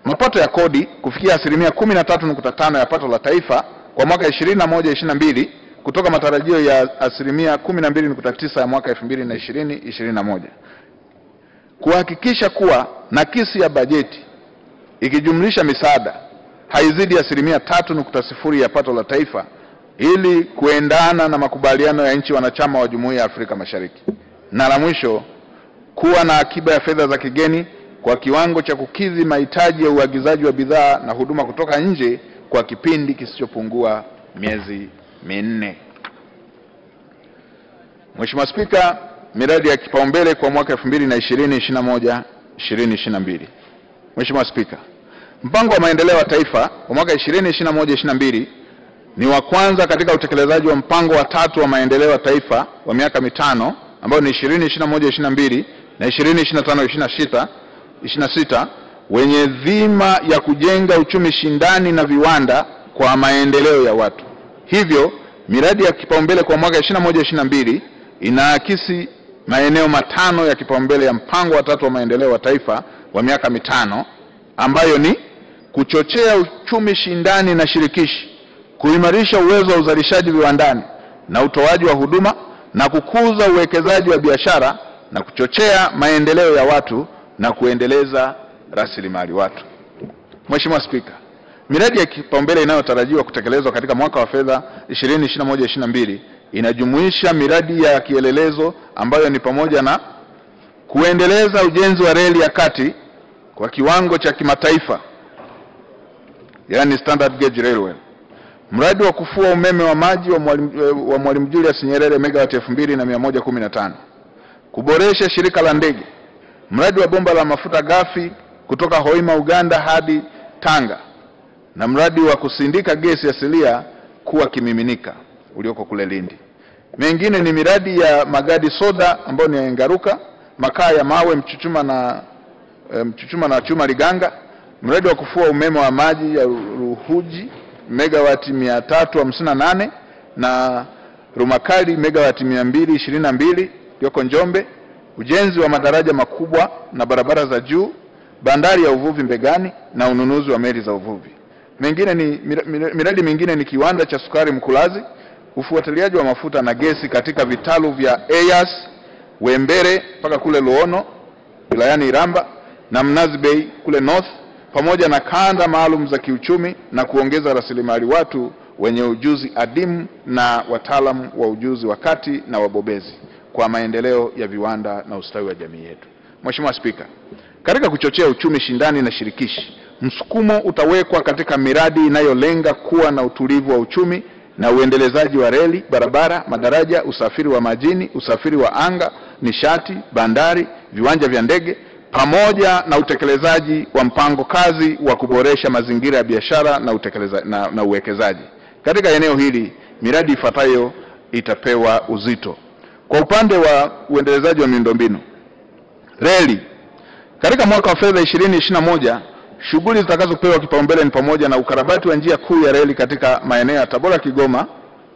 Mapato ya kodi kufikia asilimia kumi na tatu nukta tano ya pato la taifa kwa mwaka ishirini na moja ishirini na mbili kutoka matarajio ya asilimia kumi na mbili nukta tisa ya mwaka elfu mbili na ishirini ishirini na moja. Kuhakikisha kuwa nakisi ya bajeti ikijumlisha misaada, haizidi asilimia tatu nukta sifuri ya pato la taifa ili kuendana na makubaliano ya nchi wanachama wa Jumuiya ya Afrika Mashariki. Na la mwisho, kuwa na akiba ya fedha za kigeni kwa kiwango cha kukidhi mahitaji ya uagizaji wa bidhaa na huduma kutoka nje kwa kipindi kisichopungua miezi minne. Mheshimiwa Spika, miradi ya kipaumbele kwa mwaka elfu mbili na ishirini, ishirini na moja, ishirini na mbili. Mheshimiwa Spika, mpango wa maendeleo wa taifa wa mwaka ishirini, ishirini na moja, ishirini na mbili ni wa kwanza katika utekelezaji wa mpango wa tatu wa maendeleo wa taifa wa miaka mitano ambao ni ishirini, ishirini na moja, ishirini na mbili na ishirini, ishirini na tano, ishirini na sita wenye dhima ya kujenga uchumi shindani na viwanda kwa maendeleo ya watu. Hivyo, miradi ya kipaumbele kwa mwaka ishirini na moja, ishirini na mbili inaakisi maeneo matano ya kipaumbele ya mpango wa tatu wa maendeleo wa taifa wa miaka mitano ambayo ni kuchochea uchumi shindani na shirikishi, kuimarisha uwezo wa uzalishaji viwandani na utoaji wa huduma na kukuza uwekezaji wa biashara na kuchochea maendeleo ya watu na kuendeleza rasilimali watu. Mheshimiwa Spika, miradi ya kipaumbele inayotarajiwa kutekelezwa katika mwaka wa fedha ishirini, ishirini na moja, ishirini na mbili inajumuisha miradi ya kielelezo ambayo ni pamoja na kuendeleza ujenzi wa reli ya kati kwa kiwango cha kimataifa, yani standard gauge railway, mradi wa kufua umeme wa maji wa Mwalimu Julius Nyerere megawati elfu mbili na mia moja kumi na tano, kuboresha shirika la ndege, mradi wa bomba la mafuta ghafi kutoka Hoima Uganda hadi Tanga, na mradi wa kusindika gesi asilia kuwa kimiminika ulioko kule Lindi. Mengine ni miradi ya magadi soda ambayo ni ya Engaruka, makaa ya mawe Mchuchuma na Mchuchuma na Chuma Liganga, mradi wa kufua umeme wa maji ya Ruhuji megawati mia tatu hamsini na nane na Rumakali megawati mia mbili ishirini na mbili ulioko Njombe, ujenzi wa madaraja makubwa na barabara za juu, bandari ya uvuvi Mbegani na ununuzi wa meli za uvuvi. Mengine ni miradi mingine ni kiwanda cha sukari Mkulazi, ufuatiliaji wa mafuta na gesi katika vitalu vya Eyas, Wembere mpaka kule Luono wilayani Iramba na Mnazi Bay kule North, pamoja na kanda maalum za kiuchumi na kuongeza rasilimali watu wenye ujuzi adimu na wataalamu wa ujuzi wa kati na wabobezi kwa maendeleo ya viwanda na ustawi wa jamii yetu. Mheshimiwa Spika, katika kuchochea uchumi shindani na shirikishi, msukumo utawekwa katika miradi inayolenga kuwa na utulivu wa uchumi na uendelezaji wa reli, barabara, madaraja, usafiri wa majini, usafiri wa anga, nishati, bandari, viwanja vya ndege, pamoja na utekelezaji wa mpango kazi wa kuboresha mazingira ya biashara na utekelezaji na, na uwekezaji. Katika eneo hili, miradi ifuatayo itapewa uzito. Kwa upande wa uendelezaji wa miundombinu, reli, katika mwaka wa fedha ishirini, ishirini na moja shughuli zitakazopewa kipaumbele ni pamoja na ukarabati wa njia kuu ya reli katika maeneo ya Tabora Kigoma,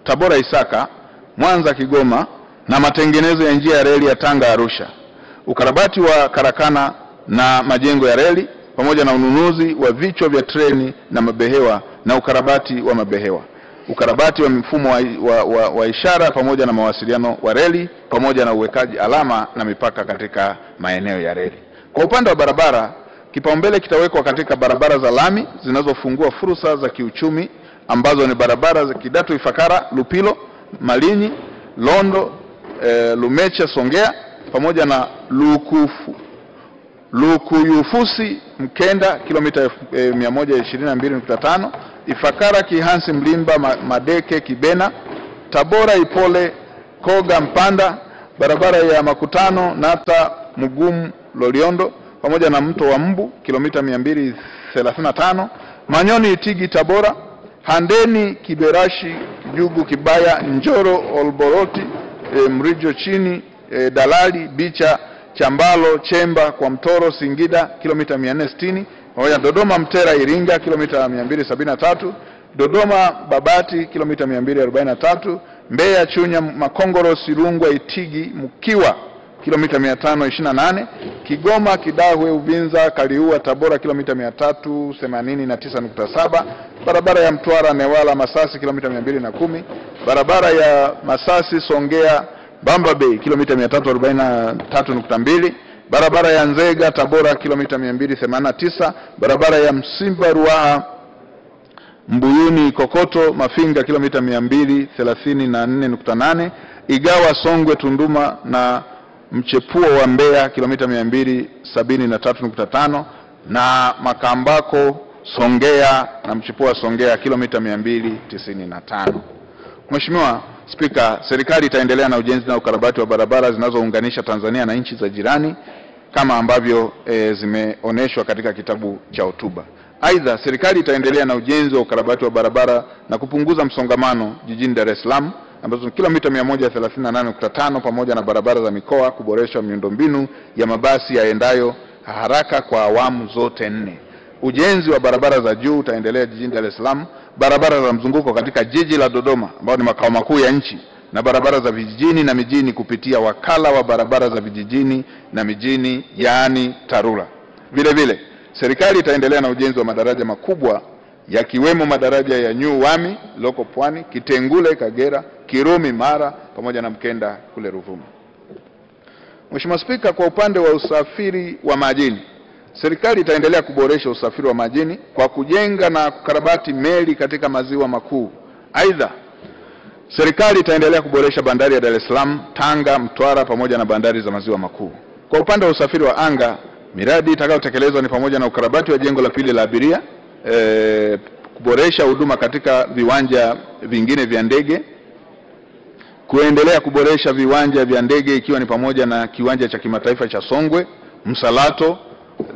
Tabora Isaka, Mwanza Kigoma na matengenezo ya njia ya reli ya Tanga Arusha, ukarabati wa karakana na majengo ya reli pamoja na ununuzi wa vichwa vya treni na mabehewa na ukarabati wa mabehewa, ukarabati wa mfumo wa, wa, wa, wa ishara pamoja na mawasiliano wa reli pamoja na uwekaji alama na mipaka katika maeneo ya reli. Kwa upande wa barabara, kipaumbele kitawekwa katika barabara za lami zinazofungua fursa za kiuchumi ambazo ni barabara za Kidatu Ifakara, Lupilo, Malinyi, Londo, e, Lumecha Songea pamoja na Lukufu, Lukuyufusi Mkenda kilomita mia moja ishirini na mbili nukta tano, Ifakara Kihansi Mlimba Madeke Kibena, Tabora Ipole Koga Mpanda, barabara ya makutano Nata Mugumu Loliondo pamoja na mto wa Mbu kilomita mia mbili thelathini na tano, Manyoni Itigi Tabora, Handeni Kiberashi Jugu Kibaya Njoro Olboroti, e, Mrijo Chini, e, Dalali Bicha Chambalo Chemba kwa Mtoro Singida kilomita mia nne sitini, pamoja Dodoma Mtera Iringa kilomita mia mbili sabini na tatu, Dodoma Babati kilomita mia mbili arobaini na tatu, Mbeya Chunya Makongoro Sirungwa Itigi Mkiwa kilomita mia tano ishirini na nane, Kigoma Kidahwe Uvinza Kaliua Tabora kilomita mia tatu themanini na tisa nukta saba, barabara ya Mtwara Newala Masasi kilomita mia mbili na kumi, barabara ya Masasi Songea Bamba Bay kilomita mia tatu arobaini na tatu nukta mbili, barabara ya Nzega Tabora kilomita mia mbili themanini na tisa, barabara ya Msimba Ruaha Mbuyuni Kokoto Mafinga kilomita mia mbili thelathini na nne nukta nane, Igawa Songwe Tunduma na mchepuo wa Mbeya kilomita mia mbili sabini na tatu nukta tano na Makambako Songea na mchepuo wa Songea kilomita mia mbili tisini na tano. Mheshimiwa Spika, serikali itaendelea na ujenzi na ukarabati wa barabara zinazounganisha Tanzania na nchi za jirani kama ambavyo e, zimeoneshwa katika kitabu cha hotuba. Aidha, serikali itaendelea na ujenzi wa ukarabati wa barabara na kupunguza msongamano jijini Dar es Salaam ambazo kilomita mia moja thelathini na nane nukta tano pamoja na barabara za mikoa, kuboresha miundombinu ya mabasi yaendayo haraka kwa awamu zote nne. Ujenzi wa barabara za juu utaendelea jijini Dar es Salaam, barabara za mzunguko katika jiji la Dodoma ambao ni makao makuu ya nchi, na barabara za vijijini na mijini kupitia wakala wa barabara za vijijini na mijini yaani TARURA. Vile vile serikali itaendelea na ujenzi wa madaraja makubwa yakiwemo madaraja ya New Wami Loko Pwani, Kitengule Kagera, Kirumi Mara pamoja na Mkenda kule Ruvuma. Mheshimiwa Spika, kwa upande wa usafiri wa majini, serikali itaendelea kuboresha usafiri wa majini kwa kujenga na kukarabati meli katika maziwa makuu. Aidha, serikali itaendelea kuboresha bandari ya Dar es Salaam, Tanga, Mtwara pamoja na bandari za maziwa makuu. Kwa upande wa usafiri wa anga, miradi itakayotekelezwa ni pamoja na ukarabati wa jengo la pili la abiria, e, kuboresha huduma katika viwanja vingine vya ndege, kuendelea kuboresha viwanja vya ndege ikiwa ni pamoja na kiwanja cha kimataifa cha Songwe, Msalato,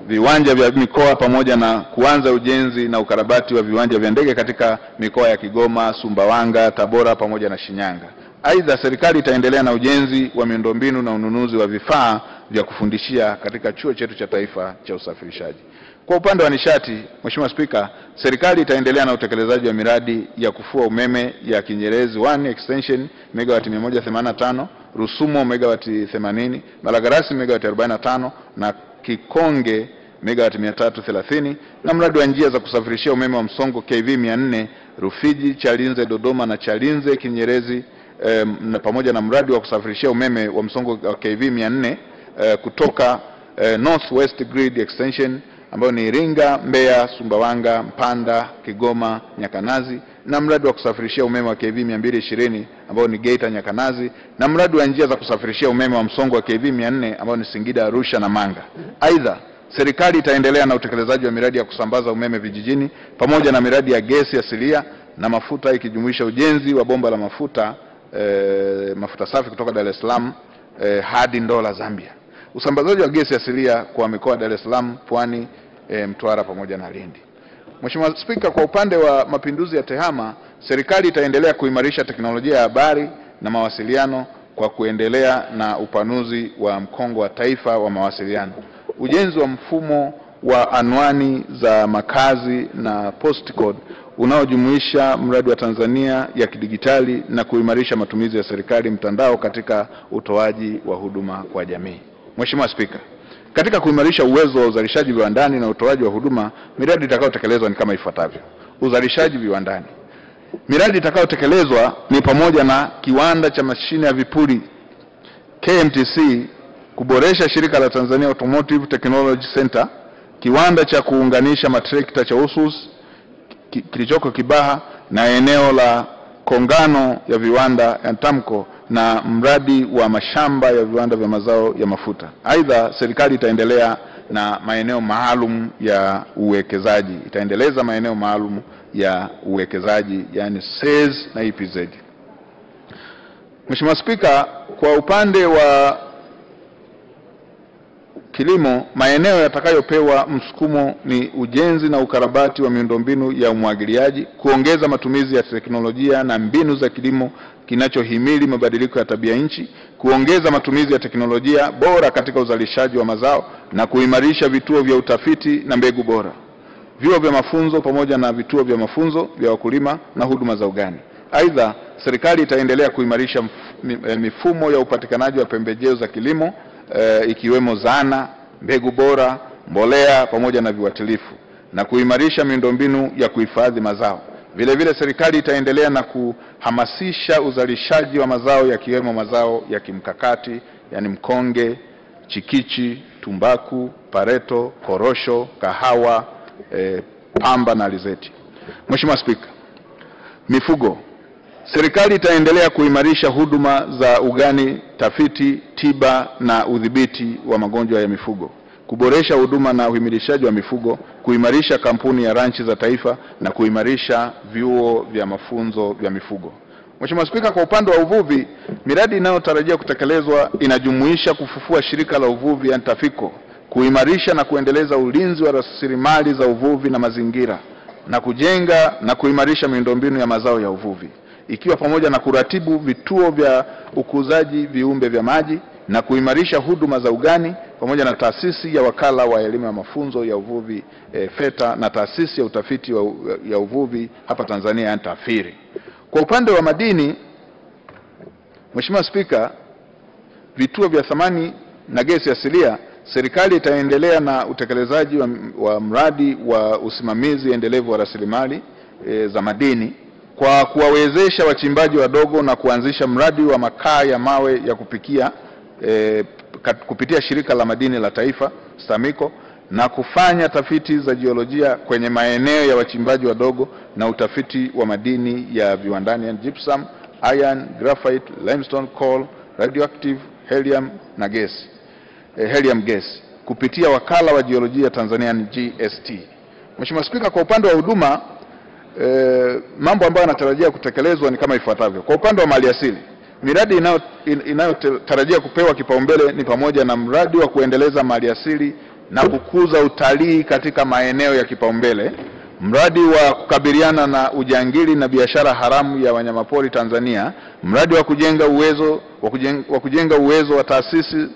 viwanja vya mikoa pamoja na kuanza ujenzi na ukarabati wa viwanja vya ndege katika mikoa ya Kigoma, Sumbawanga, Tabora pamoja na Shinyanga. Aidha, serikali itaendelea na ujenzi wa miundombinu na ununuzi wa vifaa vya kufundishia katika chuo chetu cha taifa cha usafirishaji. Kwa upande wa nishati, Mheshimiwa Spika, serikali itaendelea na utekelezaji wa miradi ya kufua umeme ya Kinyerezi moja extension megawati mia moja themanini na tano, Rusumo megawati themanini, Malagarasi megawati arobaini na tano na Kikonge megawati mia tatu thelathini, na mradi wa njia za kusafirishia umeme wa msongo K V mia nne Rufiji, Chalinze, Dodoma na Chalinze Kinyerezi, eh, na pamoja na mradi wa kusafirishia umeme wa msongo K V mia nne eh, kutoka eh, Northwest Grid Extension ambayo ni Iringa, Mbeya, Sumbawanga, Mpanda, Kigoma, Nyakanazi, na mradi wa kusafirishia umeme wa K V mia mbili ishirini ambao ni Geita, Nyakanazi, na mradi wa njia za kusafirishia umeme wa msongo wa K V mia nne ambao ni Singida, Arusha na Manga. Aidha, serikali itaendelea na utekelezaji wa miradi ya kusambaza umeme vijijini pamoja na miradi ya gesi asilia na mafuta ikijumuisha ujenzi wa bomba la mafuta e, mafuta safi kutoka Dar es Salaam e, hadi Ndola, Zambia. Usambazaji wa gesi asilia kwa mikoa ya Dar es Salaam, Pwani, e, Mtwara pamoja na Lindi. Mheshimiwa Spika, kwa upande wa mapinduzi ya TEHAMA, serikali itaendelea kuimarisha teknolojia ya habari na mawasiliano kwa kuendelea na upanuzi wa mkongo wa taifa wa mawasiliano. Ujenzi wa mfumo wa anwani za makazi na postcode unaojumuisha mradi wa Tanzania ya kidigitali na kuimarisha matumizi ya serikali mtandao katika utoaji wa huduma kwa jamii. Mheshimiwa Spika, katika kuimarisha uwezo wa uzalishaji viwandani na utoaji wa huduma, miradi itakayotekelezwa ni kama ifuatavyo. Uzalishaji viwandani. Miradi itakayotekelezwa ni pamoja na kiwanda cha mashine ya vipuri K M T C, kuboresha shirika la Tanzania Automotive Technology Center, kiwanda cha kuunganisha matrekta cha Usus kilichoko Kibaha na eneo la kongano ya viwanda ya Tamko, na mradi wa mashamba ya viwanda vya mazao ya mafuta. Aidha, serikali itaendelea na maeneo maalum ya uwekezaji. Itaendeleza maeneo maalum ya uwekezaji, yani S E Z na E P Z. Mheshimiwa Spika, kwa upande wa kilimo, maeneo yatakayopewa msukumo ni ujenzi na ukarabati wa miundombinu ya umwagiliaji, kuongeza matumizi ya teknolojia na mbinu za kilimo kinachohimili mabadiliko ya tabia nchi, kuongeza matumizi ya teknolojia bora katika uzalishaji wa mazao na kuimarisha vituo vya utafiti na mbegu bora, vyuo vya mafunzo pamoja na vituo vya mafunzo vya wakulima na huduma za ugani. Aidha, serikali itaendelea kuimarisha mifumo ya upatikanaji wa pembejeo za kilimo e, ikiwemo zana, mbegu bora, mbolea pamoja na viuatilifu, na kuimarisha miundombinu ya kuhifadhi mazao. Vile vile serikali itaendelea na kuhamasisha uzalishaji wa mazao yakiwemo mazao ya kimkakati, yani mkonge, chikichi, tumbaku, pareto, korosho, kahawa, e, pamba na alizeti. Mheshimiwa Spika, mifugo. Serikali itaendelea kuimarisha huduma za ugani, tafiti, tiba na udhibiti wa magonjwa ya mifugo, kuboresha huduma na uhimilishaji wa mifugo, kuimarisha kampuni ya ranchi za taifa na kuimarisha vyuo vya mafunzo vya mifugo. Mheshimiwa Spika, kwa upande wa uvuvi, miradi inayotarajia kutekelezwa inajumuisha kufufua shirika la uvuvi Antafiko, kuimarisha na kuendeleza ulinzi wa rasilimali za uvuvi na mazingira, na kujenga na kuimarisha miundombinu ya mazao ya uvuvi, ikiwa pamoja na kuratibu vituo vya ukuzaji viumbe vya maji na kuimarisha huduma za ugani, pamoja na taasisi ya wakala wa elimu ya mafunzo ya uvuvi e, feta na taasisi ya utafiti wa, ya uvuvi hapa Tanzania Antafiri. Kwa upande wa madini, Mheshimiwa Spika, vituo vya thamani na gesi asilia, serikali itaendelea na utekelezaji wa, wa mradi wa usimamizi endelevu wa rasilimali e, za madini kwa kuwawezesha wachimbaji wadogo na kuanzisha mradi wa makaa ya mawe ya kupikia e, kupitia shirika la madini la taifa STAMICO, na kufanya tafiti za jiolojia kwenye maeneo ya wachimbaji wadogo na utafiti wa madini ya viwandani, gypsum, iron, graphite, limestone, coal, radioactive, helium na gesi, eh, helium gas kupitia wakala wa jiolojia Tanzania G S T. Mheshimiwa Spika, kwa upande wa huduma eh, mambo ambayo yanatarajia kutekelezwa ni kama ifuatavyo. Kwa upande wa maliasili, miradi inayotarajia kupewa kipaumbele ni pamoja na mradi wa kuendeleza maliasili na kukuza utalii katika maeneo ya kipaumbele, mradi wa kukabiliana na ujangili na biashara haramu ya wanyamapori Tanzania, mradi wa kujenga uwezo wa kujenga, wa kujenga uwezo wa taasisi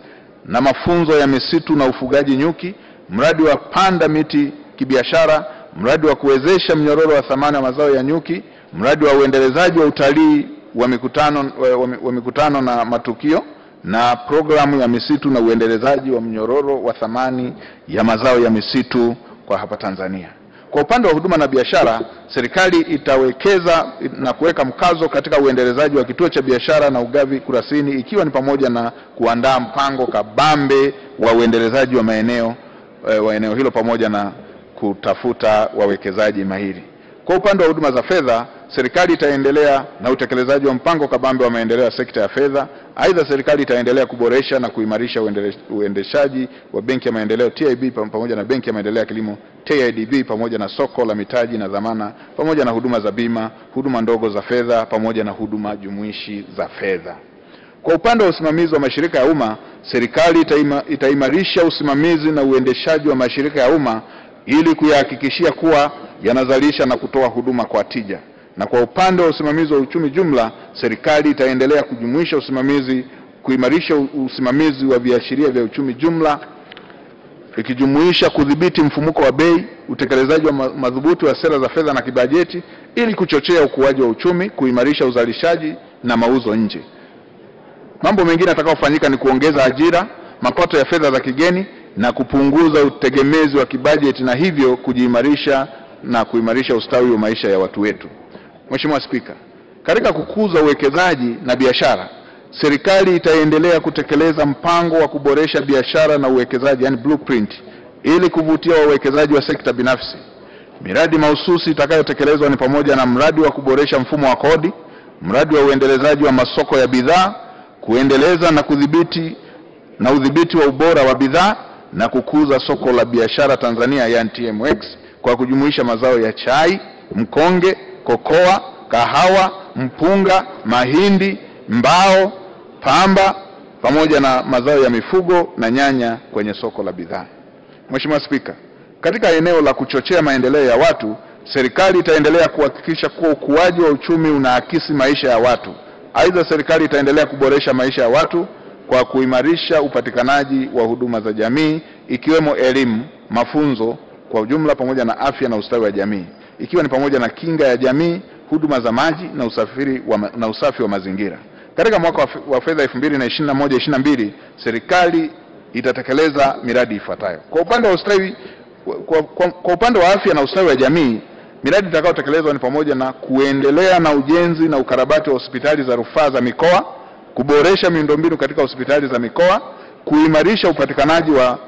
na mafunzo ya misitu na ufugaji nyuki, mradi wa panda miti kibiashara, mradi wa kuwezesha mnyororo wa thamani wa mazao ya nyuki, mradi wa uendelezaji wa utalii wa mikutano, wa, wa mikutano na matukio, na programu ya misitu na uendelezaji wa mnyororo wa thamani ya mazao ya misitu kwa hapa Tanzania. Kwa upande wa huduma na biashara, serikali itawekeza na kuweka mkazo katika uendelezaji wa kituo cha biashara na ugavi Kurasini, ikiwa ni pamoja na kuandaa mpango kabambe wa uendelezaji wa maeneo wa eneo hilo pamoja na kutafuta wawekezaji mahiri. Kwa upande wa huduma za fedha, serikali itaendelea na utekelezaji wa mpango kabambe wa maendeleo ya sekta ya fedha. Aidha, serikali itaendelea kuboresha na kuimarisha uendeshaji wa benki ya maendeleo T I B pamoja na benki ya maendeleo ya kilimo T I D B, pamoja na soko la mitaji na dhamana, pamoja na huduma za bima, huduma ndogo za fedha pamoja na huduma jumuishi za fedha. Kwa upande wa usimamizi wa mashirika ya umma, serikali itaima, itaimarisha usimamizi na uendeshaji wa mashirika ya umma ili kuyahakikishia kuwa yanazalisha na kutoa huduma kwa tija. Na kwa upande wa usimamizi wa uchumi jumla, serikali itaendelea kujumuisha usimamizi, kuimarisha usimamizi wa viashiria vya uchumi jumla, ikijumuisha kudhibiti mfumuko wa bei, utekelezaji wa madhubuti wa sera za fedha na kibajeti ili kuchochea ukuaji wa uchumi, kuimarisha uzalishaji na mauzo nje. Mambo mengine yatakayofanyika ni kuongeza ajira, mapato ya fedha za kigeni na kupunguza utegemezi wa kibajeti, na hivyo kujiimarisha na kuimarisha ustawi wa maisha ya watu wetu. Mheshimiwa Spika, katika kukuza uwekezaji na biashara, serikali itaendelea kutekeleza mpango wa kuboresha biashara na uwekezaji, yani blueprint, ili kuvutia wawekezaji wa sekta binafsi. Miradi mahususi itakayotekelezwa ni pamoja na mradi wa kuboresha mfumo wa kodi, mradi wa uendelezaji wa masoko ya bidhaa, kuendeleza na kudhibiti na udhibiti wa ubora wa bidhaa, na kukuza soko la biashara Tanzania, yani T M X, kwa kujumuisha mazao ya chai, mkonge, kokoa, kahawa, mpunga, mahindi, mbao, pamba, pamoja na mazao ya mifugo na nyanya kwenye soko la bidhaa. Mheshimiwa Spika, katika eneo la kuchochea maendeleo ya watu, serikali itaendelea kuhakikisha kuwa ukuaji wa uchumi unaakisi maisha ya watu. Aidha, serikali itaendelea kuboresha maisha ya watu kwa kuimarisha upatikanaji wa huduma za jamii, ikiwemo elimu, mafunzo kwa ujumla pamoja na afya na ustawi wa jamii, ikiwa ni pamoja na kinga ya jamii, huduma za maji na usafiri wa, na usafi wa mazingira. Katika mwaka wa fedha elfu mbili ishirini na moja ishirini na mbili, serikali itatekeleza miradi ifuatayo. Kwa upande wa ustawi kwa, kwa, kwa upande wa afya na ustawi wa jamii, miradi itakayotekelezwa ni pamoja na kuendelea na ujenzi na ukarabati wa hospitali za rufaa za mikoa, kuboresha miundombinu katika hospitali za mikoa, kuimarisha upatikanaji wa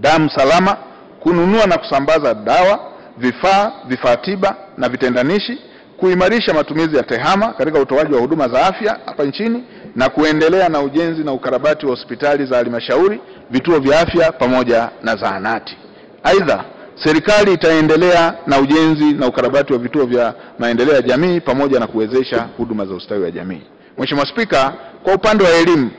damu salama, kununua na kusambaza dawa, vifaa, vifaa tiba na vitendanishi, kuimarisha matumizi ya TEHAMA katika utoaji wa huduma za afya hapa nchini, na kuendelea na ujenzi na ukarabati wa hospitali za halmashauri, vituo vya afya pamoja na zahanati. Aidha, serikali itaendelea na ujenzi na ukarabati wa vituo vya maendeleo ya jamii pamoja na kuwezesha huduma za ustawi wa jamii. Mheshimiwa Spika, kwa upande wa elimu,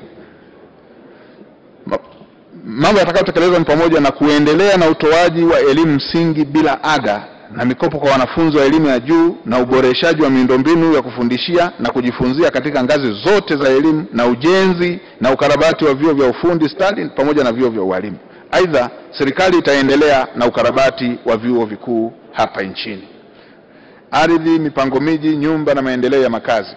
mambo yatakayotekelezwa ni pamoja na kuendelea na utoaji wa elimu msingi bila ada na mikopo kwa wanafunzi wa elimu ya juu, na uboreshaji wa miundombinu ya kufundishia na kujifunzia katika ngazi zote za elimu, na ujenzi na ukarabati wa vyuo vya ufundi stadi pamoja na vyuo vya ualimu. Aidha, serikali itaendelea na ukarabati wa vyuo vikuu hapa nchini. Ardhi, mipango miji, nyumba na maendeleo ya makazi.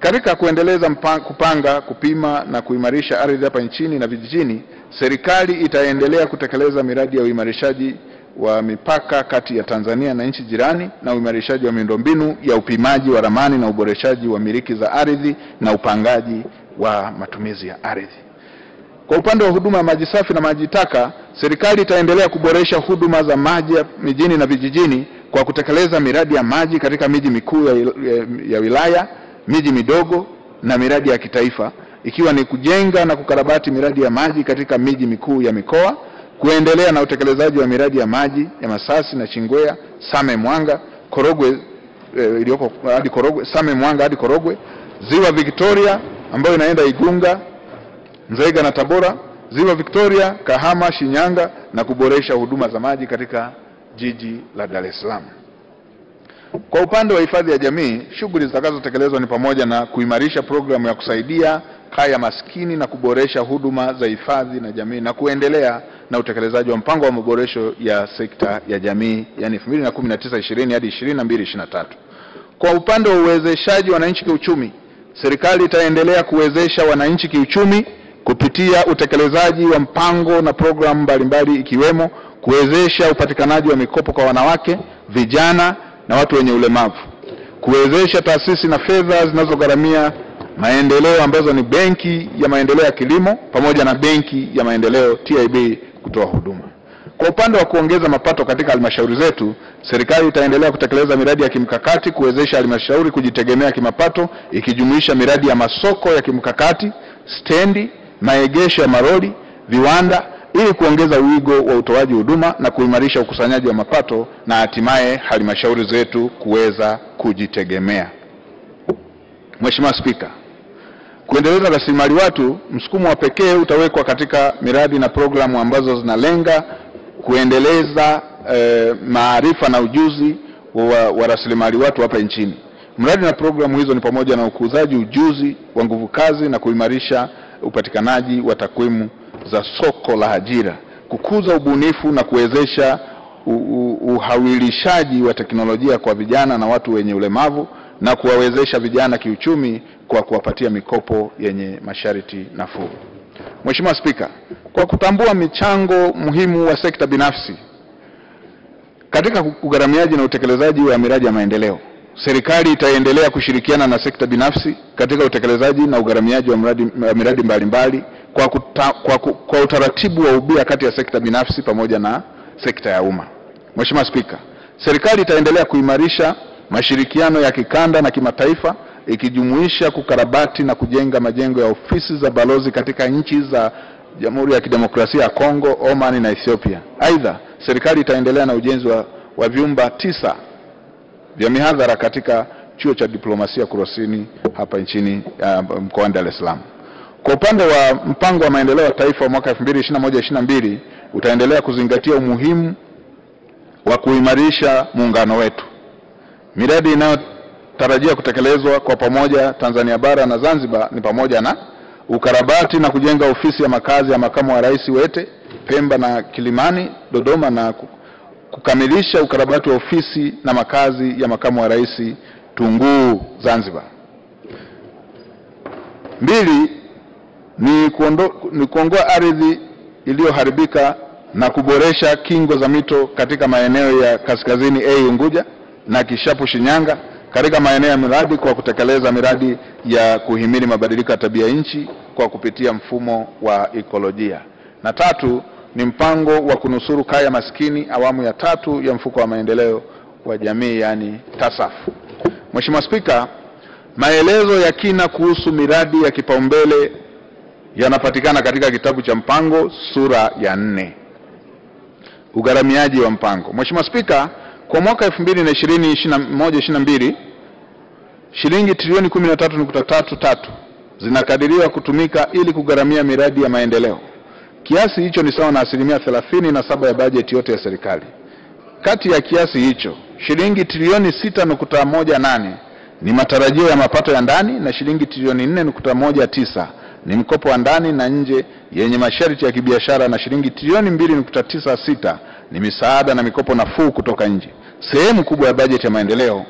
Katika kuendeleza mpang, kupanga, kupima na kuimarisha ardhi hapa nchini na vijijini, serikali itaendelea kutekeleza miradi ya uimarishaji wa mipaka kati ya Tanzania na nchi jirani, na uimarishaji wa miundombinu ya upimaji wa ramani, na uboreshaji wa miliki za ardhi na upangaji wa matumizi ya ardhi. Kwa upande wa huduma ya maji safi na maji taka, serikali itaendelea kuboresha huduma za maji mijini na vijijini kwa kutekeleza miradi ya maji katika miji mikuu ya, ya, ya wilaya, miji midogo na miradi ya kitaifa, ikiwa ni kujenga na kukarabati miradi ya maji katika miji mikuu ya mikoa, kuendelea na utekelezaji wa miradi ya maji ya Masasi na Chingwea, Same Mwanga, Korogwe eh, iliyoko hadi Korogwe, Same Mwanga hadi Korogwe, Ziwa Victoria ambayo inaenda Igunga, Nzega na Tabora, Ziwa Victoria, Kahama, Shinyanga, na kuboresha huduma za maji katika jiji la Dar es Salaam. Kwa upande wa hifadhi ya jamii, shughuli zitakazotekelezwa ni pamoja na kuimarisha programu ya kusaidia kaya maskini na kuboresha huduma za hifadhi na jamii, na kuendelea na utekelezaji wa mpango wa maboresho ya sekta ya jamii, yani elfu mbili kumi na tisa ishirini hadi ishirini na mbili ishirini na tatu. Kwa upande wa uwezeshaji wananchi kiuchumi, serikali itaendelea kuwezesha wananchi kiuchumi kupitia utekelezaji wa mpango na programu mbalimbali, ikiwemo kuwezesha upatikanaji wa mikopo kwa wanawake, vijana na watu wenye ulemavu, kuwezesha taasisi na fedha zinazogharamia maendeleo ambazo ni Benki ya Maendeleo ya Kilimo pamoja na Benki ya Maendeleo T I B kutoa huduma. Kwa upande wa kuongeza mapato katika halmashauri zetu, serikali itaendelea kutekeleza miradi ya kimkakati kuwezesha halmashauri kujitegemea kimapato, ikijumuisha miradi ya masoko ya kimkakati, stendi, maegesho ya maroli, viwanda, ili kuongeza wigo wa utoaji huduma na kuimarisha ukusanyaji wa mapato, na hatimaye halmashauri zetu kuweza kujitegemea. Mheshimiwa Spika, kuendeleza rasilimali watu, msukumo wa pekee utawekwa katika miradi na programu ambazo zinalenga kuendeleza e, maarifa na ujuzi wa, wa rasilimali watu hapa nchini. Miradi na programu hizo ni pamoja na ukuzaji ujuzi wa nguvu kazi na kuimarisha upatikanaji wa takwimu za soko la ajira, kukuza ubunifu na kuwezesha uhawilishaji wa teknolojia kwa vijana na watu wenye ulemavu, na kuwawezesha vijana kiuchumi kwa kuwapatia mikopo yenye masharti nafuu. Mheshimiwa Spika, kwa kutambua michango muhimu wa sekta binafsi katika ugharamiaji na utekelezaji wa miradi ya maendeleo, serikali itaendelea kushirikiana na sekta binafsi katika utekelezaji na ugharamiaji wa miradi mbalimbali kwa, kwa, kwa utaratibu wa ubia kati ya sekta binafsi pamoja na sekta ya umma. Mheshimiwa Spika, serikali itaendelea kuimarisha mashirikiano ya kikanda na kimataifa, ikijumuisha kukarabati na kujenga majengo ya ofisi za balozi katika nchi za Jamhuri ya Kidemokrasia ya Kongo, Oman na Ethiopia. Aidha, serikali itaendelea na ujenzi wa, wa vyumba tisa vya mihadhara katika chuo cha diplomasia Kurosini hapa nchini uh, mkoani Dar es Salaam. Kwa upande wa mpango wa maendeleo ya taifa wa mwaka elfu mbili ishirini na moja ishirini na mbili utaendelea kuzingatia umuhimu wa kuimarisha muungano wetu. Miradi inayotarajia kutekelezwa kwa pamoja Tanzania Bara na Zanzibar ni pamoja na ukarabati na kujenga ofisi ya makazi ya makamu wa rais Wete, Pemba na Kilimani, Dodoma, na kukamilisha ukarabati wa ofisi na makazi ya makamu wa rais Tunguu, Zanzibar. Mbili ni, ni kuondoa ardhi iliyoharibika na kuboresha kingo za mito katika maeneo ya kaskazini A Unguja na Kishapu Shinyanga katika maeneo ya miradi, kwa kutekeleza miradi ya kuhimili mabadiliko ya tabia nchi kwa kupitia mfumo wa ekolojia. Na tatu ni mpango wa kunusuru kaya maskini awamu ya tatu ya mfuko wa maendeleo wa jamii, yani tasafu. Mheshimiwa Spika, maelezo ya kina kuhusu miradi ya kipaumbele yanapatikana katika kitabu cha mpango sura ya nne. Ugharamiaji wa mpango. Mheshimiwa Spika, kwa mwaka elfu mbili na ishirini na moja ishirini na mbili shilingi trilioni kumi na tatu nukta tatu tatu zinakadiriwa kutumika ili kugharamia miradi ya maendeleo. Kiasi hicho ni sawa na asilimia thelathini na saba ya bajeti yote ya serikali. Kati ya kiasi hicho, shilingi trilioni sita nukta moja nane ni matarajio ya mapato ya ndani na shilingi trilioni nne nukta moja tisa ni mkopo wa ndani na nje yenye masharti ya kibiashara na shilingi trilioni mbili nukta tisa sita ni misaada na mikopo nafuu kutoka nje. Sehemu kubwa ya bajeti ya maendeleo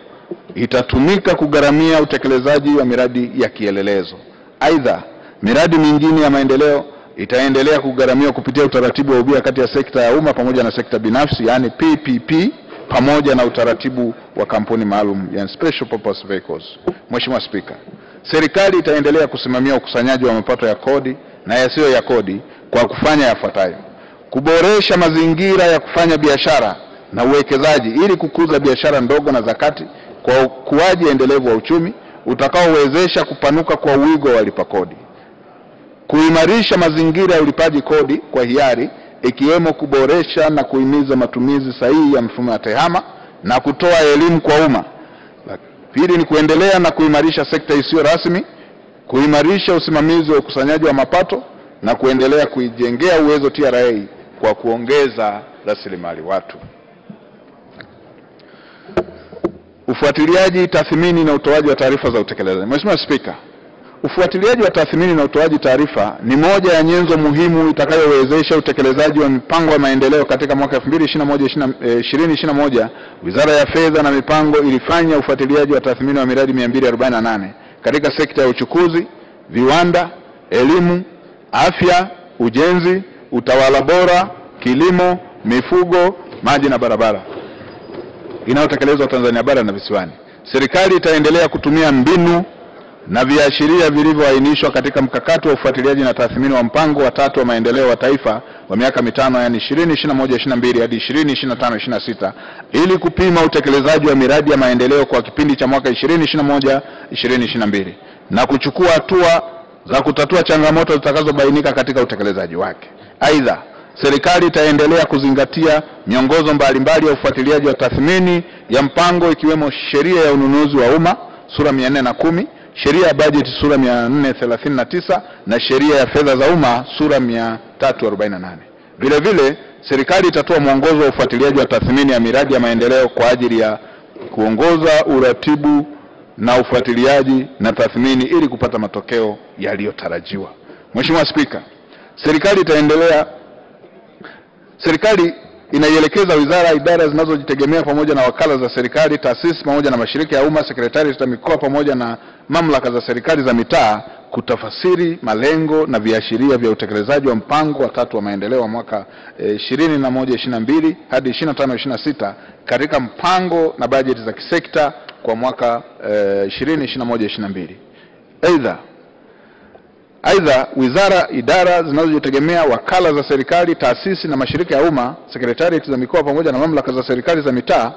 itatumika kugharamia utekelezaji wa miradi ya kielelezo. Aidha, miradi mingine ya maendeleo itaendelea kugharamiwa kupitia utaratibu wa ubia kati ya sekta ya umma pamoja na sekta binafsi, yani P P P, pamoja na utaratibu wa kampuni maalum, yani special purpose vehicles. Mheshimiwa Spika, serikali itaendelea kusimamia ukusanyaji wa mapato ya kodi na yasiyo ya kodi kwa kufanya yafuatayo: kuboresha mazingira ya kufanya biashara na uwekezaji ili kukuza biashara ndogo na zakati kwa ukuaji endelevu wa uchumi utakaowezesha kupanuka kwa wigo wa lipa kodi. Kuimarisha mazingira ya ulipaji kodi kwa hiari, ikiwemo kuboresha na kuhimiza matumizi sahihi ya mfumo wa TEHAMA na kutoa elimu kwa umma. Pili ni kuendelea na kuimarisha sekta isiyo rasmi, kuimarisha usimamizi wa ukusanyaji wa mapato na kuendelea kuijengea uwezo T R A kwa kuongeza rasilimali watu. Ufuatiliaji, tathmini na utoaji wa taarifa za utekelezaji. Mheshimiwa Spika, ufuatiliaji wa tathmini na utoaji taarifa ni moja ya nyenzo muhimu itakayowezesha utekelezaji wa mipango ya maendeleo. Katika mwaka elfu mbili na ishirini na moja, Wizara ya Fedha na Mipango ilifanya ufuatiliaji wa tathmini wa miradi mia mbili arobaini na nane katika sekta ya uchukuzi, viwanda, elimu, afya, ujenzi, utawala bora, kilimo, mifugo, maji na barabara inayotekelezwa Tanzania bara na visiwani. Serikali itaendelea kutumia mbinu na viashiria vilivyoainishwa katika mkakati wa ufuatiliaji na tathmini wa mpango wa tatu wa maendeleo wa taifa wa miaka mitano, yani ishirini ishirini na moja ishirini na mbili hadi ishirini ishirini na tano ishirini na sita, ili kupima utekelezaji wa miradi ya maendeleo kwa kipindi cha mwaka ishirini ishirini na moja ishirini ishirini na mbili na kuchukua hatua za kutatua changamoto zitakazobainika katika utekelezaji wake. Aidha, serikali itaendelea kuzingatia miongozo mbalimbali ya ufuatiliaji wa tathmini ya mpango, ikiwemo sheria ya ununuzi wa umma sura mia nne na kumi, sheria ya bajeti sura mia nne thelathini na tisa na sheria ya fedha za umma sura mia tatu arobaini na nane. Vile vile, serikali itatoa mwongozo wa ufuatiliaji wa tathmini ya miradi ya maendeleo kwa ajili ya kuongoza uratibu na ufuatiliaji na tathmini ili kupata matokeo yaliyotarajiwa. Mheshimiwa Spika, serikali itaendelea serikali inaielekeza wizara, idara zinazojitegemea pamoja na wakala za serikali, taasisi pamoja na mashirika ya umma, sekretarieti za mikoa pamoja na mamlaka za serikali za mitaa kutafasiri malengo na viashiria vya utekelezaji wa mpango wa tatu wa maendeleo wa mwaka ishirini na moja ishirini na mbili hadi ishirini na tano ishirini na sita katika mpango na bajeti za kisekta kwa mwaka ishirini ishirini na moja ishirini na mbili. Aidha, Aidha, wizara, idara zinazojitegemea, wakala za serikali, taasisi na mashirika ya umma, sekretarieti za mikoa pamoja na mamlaka za serikali za mitaa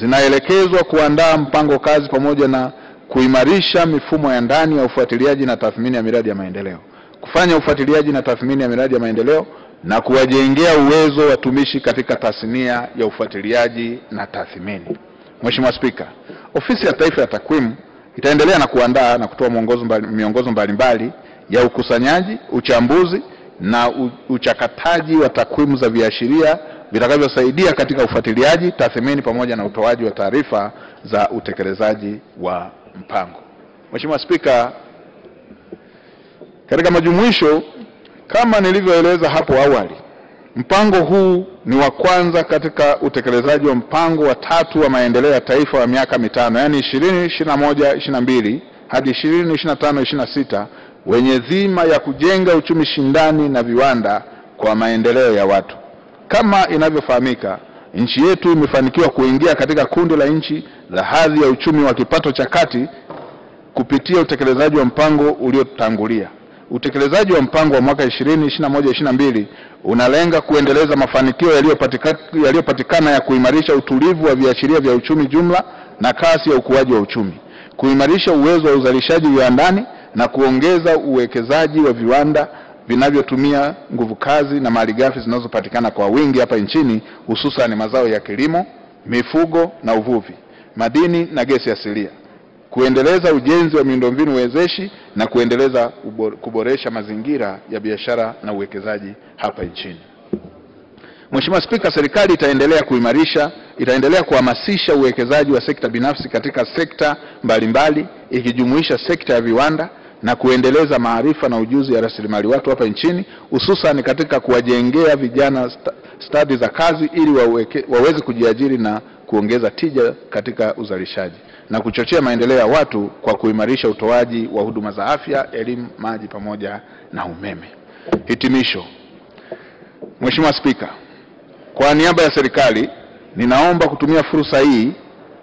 zinaelekezwa kuandaa mpango kazi pamoja na kuimarisha mifumo ya ndani ya ufuatiliaji na tathmini ya miradi ya maendeleo, kufanya ufuatiliaji na tathmini ya miradi ya maendeleo na kuwajengea uwezo watumishi katika tasnia ya ufuatiliaji na tathmini. Mheshimiwa Spika, Ofisi ya Taifa ya Takwimu itaendelea na kuandaa na kutoa miongozo mbalimbali mbali mbali ya ukusanyaji, uchambuzi na uchakataji wa takwimu za viashiria vitakavyosaidia katika ufuatiliaji, tathmini pamoja na utoaji wa taarifa za utekelezaji wa mpango. Mheshimiwa Spika, katika majumuisho, kama nilivyoeleza hapo awali, mpango huu ni wa kwanza katika utekelezaji wa mpango wa tatu wa maendeleo ya taifa wa miaka mitano, yani ishirini ishirini na moja ishirini na mbili hadi ishirini ishirini na tano ishirini na sita, wenye dhima ya kujenga uchumi shindani na viwanda kwa maendeleo ya watu. Kama inavyofahamika, nchi yetu imefanikiwa kuingia katika kundi la nchi la hadhi ya uchumi wa kipato cha kati kupitia utekelezaji wa mpango uliotangulia. Utekelezaji wa mpango wa mwaka ishirini ishirini na moja ishirini na mbili unalenga kuendeleza mafanikio yaliyopatikana yaliyopatikana ya kuimarisha utulivu wa viashiria vya uchumi jumla na kasi ya ukuaji wa uchumi, kuimarisha uwezo wa uzalishaji viwandani na kuongeza uwekezaji wa viwanda vinavyotumia nguvu kazi na malighafi zinazopatikana kwa wingi hapa nchini, hususan mazao ya kilimo, mifugo na uvuvi, madini na gesi asilia, kuendeleza ujenzi wa miundombinu wezeshi na kuendeleza kuboresha mazingira ya biashara na uwekezaji hapa nchini. Mheshimiwa Spika, serikali itaendelea kuimarisha itaendelea kuhamasisha uwekezaji wa sekta binafsi katika sekta mbalimbali ikijumuisha sekta ya viwanda na kuendeleza maarifa na ujuzi ya rasilimali watu hapa nchini, hususan katika kuwajengea vijana stadi za kazi ili waweke, waweze kujiajiri na kuongeza tija katika uzalishaji, na kuchochea maendeleo ya watu kwa kuimarisha utoaji wa huduma za afya, elimu, maji pamoja na umeme. Hitimisho. Mheshimiwa Spika, kwa niaba ya serikali ninaomba kutumia fursa hii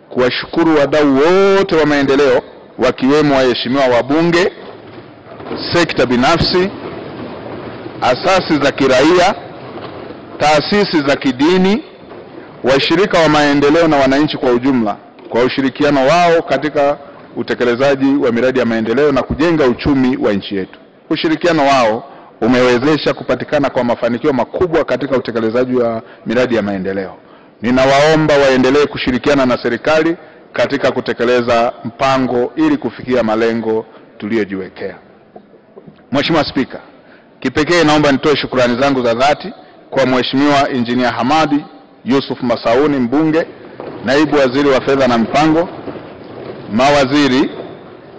kuwashukuru wadau wote wa maendeleo wakiwemo waheshimiwa wabunge, sekta binafsi, asasi za kiraia, taasisi za kidini, washirika wa maendeleo na wananchi kwa ujumla kwa ushirikiano wao katika utekelezaji wa miradi ya maendeleo na kujenga uchumi wa nchi yetu. Ushirikiano wao umewezesha kupatikana kwa mafanikio makubwa katika utekelezaji wa miradi ya maendeleo. Ninawaomba waendelee kushirikiana na serikali katika kutekeleza mpango ili kufikia malengo tuliyojiwekea. Mheshimiwa Spika, kipekee naomba nitoe shukrani zangu za dhati kwa Mheshimiwa Injinia Hamadi Yusuf Masauni, mbunge, naibu waziri wa fedha na mpango, mawaziri,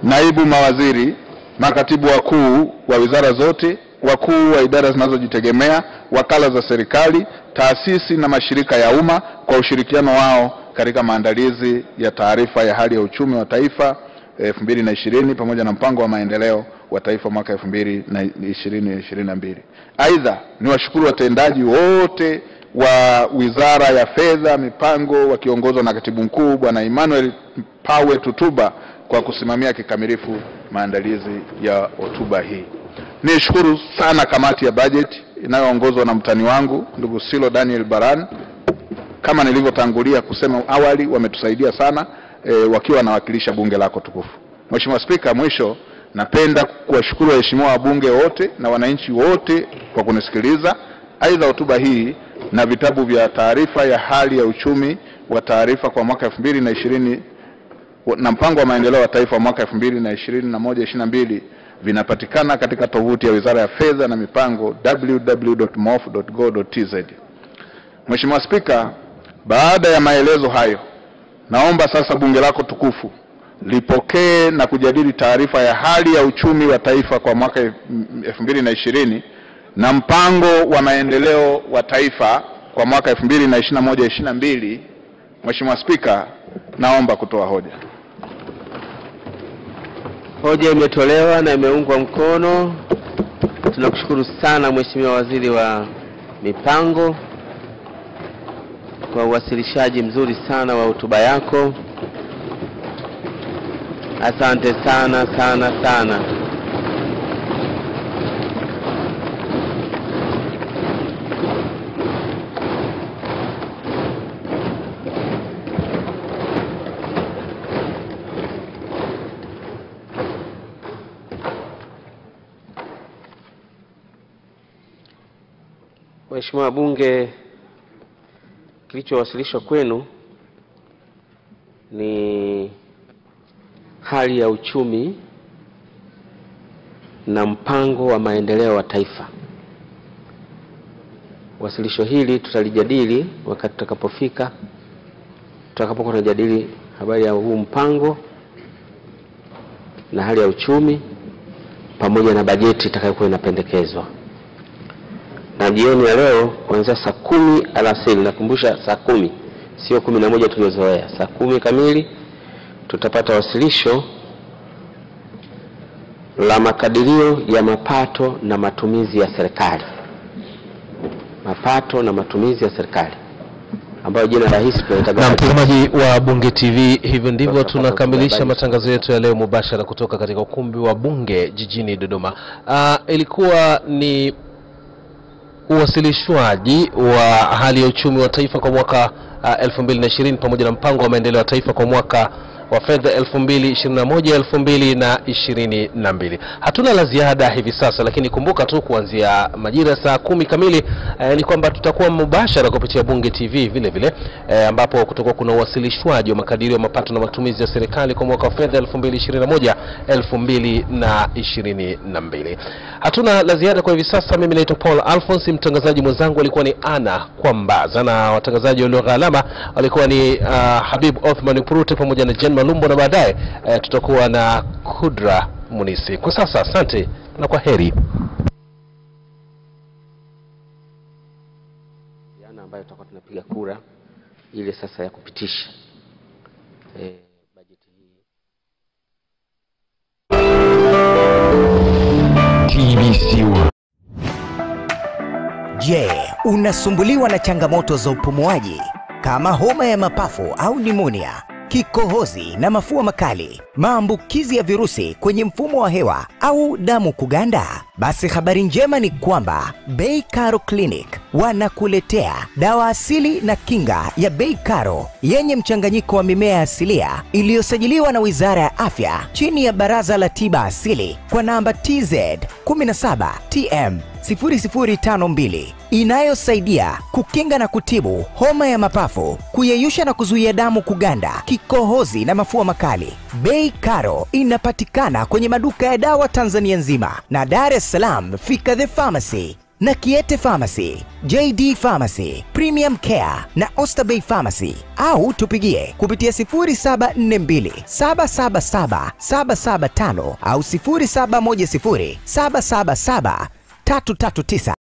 naibu mawaziri, makatibu wakuu wa wizara zote, wakuu wa idara zinazojitegemea, wakala za serikali, taasisi na mashirika ya umma kwa ushirikiano wao katika maandalizi ya taarifa ya hali ya uchumi wa taifa elfu mbili na ishirini pamoja na mpango wa maendeleo wa taifa mwaka elfu mbili na ishirini hadi elfu mbili na ishirini na mbili. Aidha, niwashukuru watendaji wote wa wizara ya fedha, mipango, wakiongozwa na katibu mkuu Bwana Emmanuel Pawe Tutuba kwa kusimamia kikamilifu maandalizi ya hotuba hii. Nishukuru sana kamati ya bajeti inayoongozwa na mtani wangu ndugu Silo Daniel Baran. Kama nilivyotangulia kusema awali, wametusaidia sana e, wakiwa wanawakilisha bunge lako tukufu. Mheshimiwa Spika, mwisho napenda kuwashukuru waheshimiwa wabunge wote na wananchi wote kwa kunisikiliza. Aidha, hotuba hii na vitabu vya taarifa ya hali ya uchumi wa taifa kwa mwaka elfu mbili na ishirini na mpango wa maendeleo wa taifa mwaka elfu mbili na ishirini na moja hadi ishirini na mbili vinapatikana katika tovuti ya Wizara ya Fedha na Mipango w w w dot m o f dot go dot t z. Mheshimiwa Spika, baada ya maelezo hayo, naomba sasa bunge lako tukufu lipokee na kujadili taarifa ya hali ya uchumi wa taifa kwa mwaka elfu mbili na ishirini na mpango wa maendeleo wa taifa kwa mwaka elfu mbili na ishirini na moja hadi ishirini na mbili. Mheshimiwa Spika, naomba kutoa hoja. Hoja imetolewa na imeungwa mkono. Tunakushukuru sana Mheshimiwa Waziri wa Mipango kwa uwasilishaji mzuri sana wa hotuba yako. Asante sana sana sana. Mheshimiwa wabunge, kilichowasilishwa kwenu ni hali ya uchumi na mpango wa maendeleo wa taifa. Wasilisho hili tutalijadili wakati tutakapofika tutakapokuwa tunajadili habari ya huu mpango na hali ya uchumi pamoja na bajeti itakayokuwa inapendekezwa. Na jioni ya leo kuanzia saa kumi alasiri, nakumbusha saa kumi, sio kumi na moja tulizoea, saa kumi kamili tutapata wasilisho la makadirio ya mapato na matumizi ya serikali, mapato na matumizi ya serikali ambayo jina la hisi tunaitangaza. Na mtazamaji wa Bunge T V, hivyo ndivyo tunakamilisha matangazo yetu ya leo mubashara kutoka katika ukumbi wa Bunge jijini Dodoma. Uh, ilikuwa ni uwasilishwaji wa hali ya uchumi wa taifa kwa mwaka uh, elfu mbili na ishirini pamoja na mpango wa maendeleo ya taifa kwa mwaka wa fedha elfu mbili ishirini na moja elfu mbili ishirini na mbili. Hatuna la ziada hivi sasa, lakini kumbuka tu kuanzia majira saa kumi kamili eh, ni kwamba tutakuwa mubashara kupitia Bunge T V vile vile eh, ambapo kutakuwa kuna uwasilishwaji wa makadirio ya mapato na matumizi ya serikali kwa mwaka wa fedha elfu mbili ishirini na moja elfu mbili ishirini na mbili. Hatuna la ziada kwa hivi sasa. Mimi naitwa Paul Alphonse, mtangazaji mwenzangu alikuwa ni Ana Kwamba. Zana watangazaji wa lugha alama alikuwa ni uh, Habib Othman Purute pamoja na Jen Malumbo, na baadaye eh, tutakuwa na Kudra Munisi. Kwa sasa asante na kwa heri. Yana ambayo tutakuwa tunapiga kura ile sasa ya kupitisha eh, bajeti hii. T B C. Je, unasumbuliwa na changamoto za upumuaji kama homa ya mapafu au pneumonia, kikohozi na mafua makali, maambukizi ya virusi kwenye mfumo wa hewa au damu kuganda? Basi habari njema ni kwamba Baykaro Clinic wanakuletea dawa asili na kinga ya Baykaro yenye mchanganyiko wa mimea asilia iliyosajiliwa na Wizara ya Afya chini ya Baraza la Tiba Asili kwa namba T Z kumi na saba T M zero zero tano mbili inayosaidia kukinga na kutibu homa ya mapafu, kuyeyusha na kuzuia damu kuganda, kikohozi na mafua makali. Baykaro inapatikana kwenye maduka ya dawa Tanzania nzima, na Dar es Salaam Fika The Pharmacy na Kiete Pharmacy, J D Pharmacy, Premium Care na Oysterbay Pharmacy, au tupigie kupitia sifuri saba nne mbili saba saba saba saba saba tano au sifuri saba moja sifuri saba saba saba tatu tatu tisa.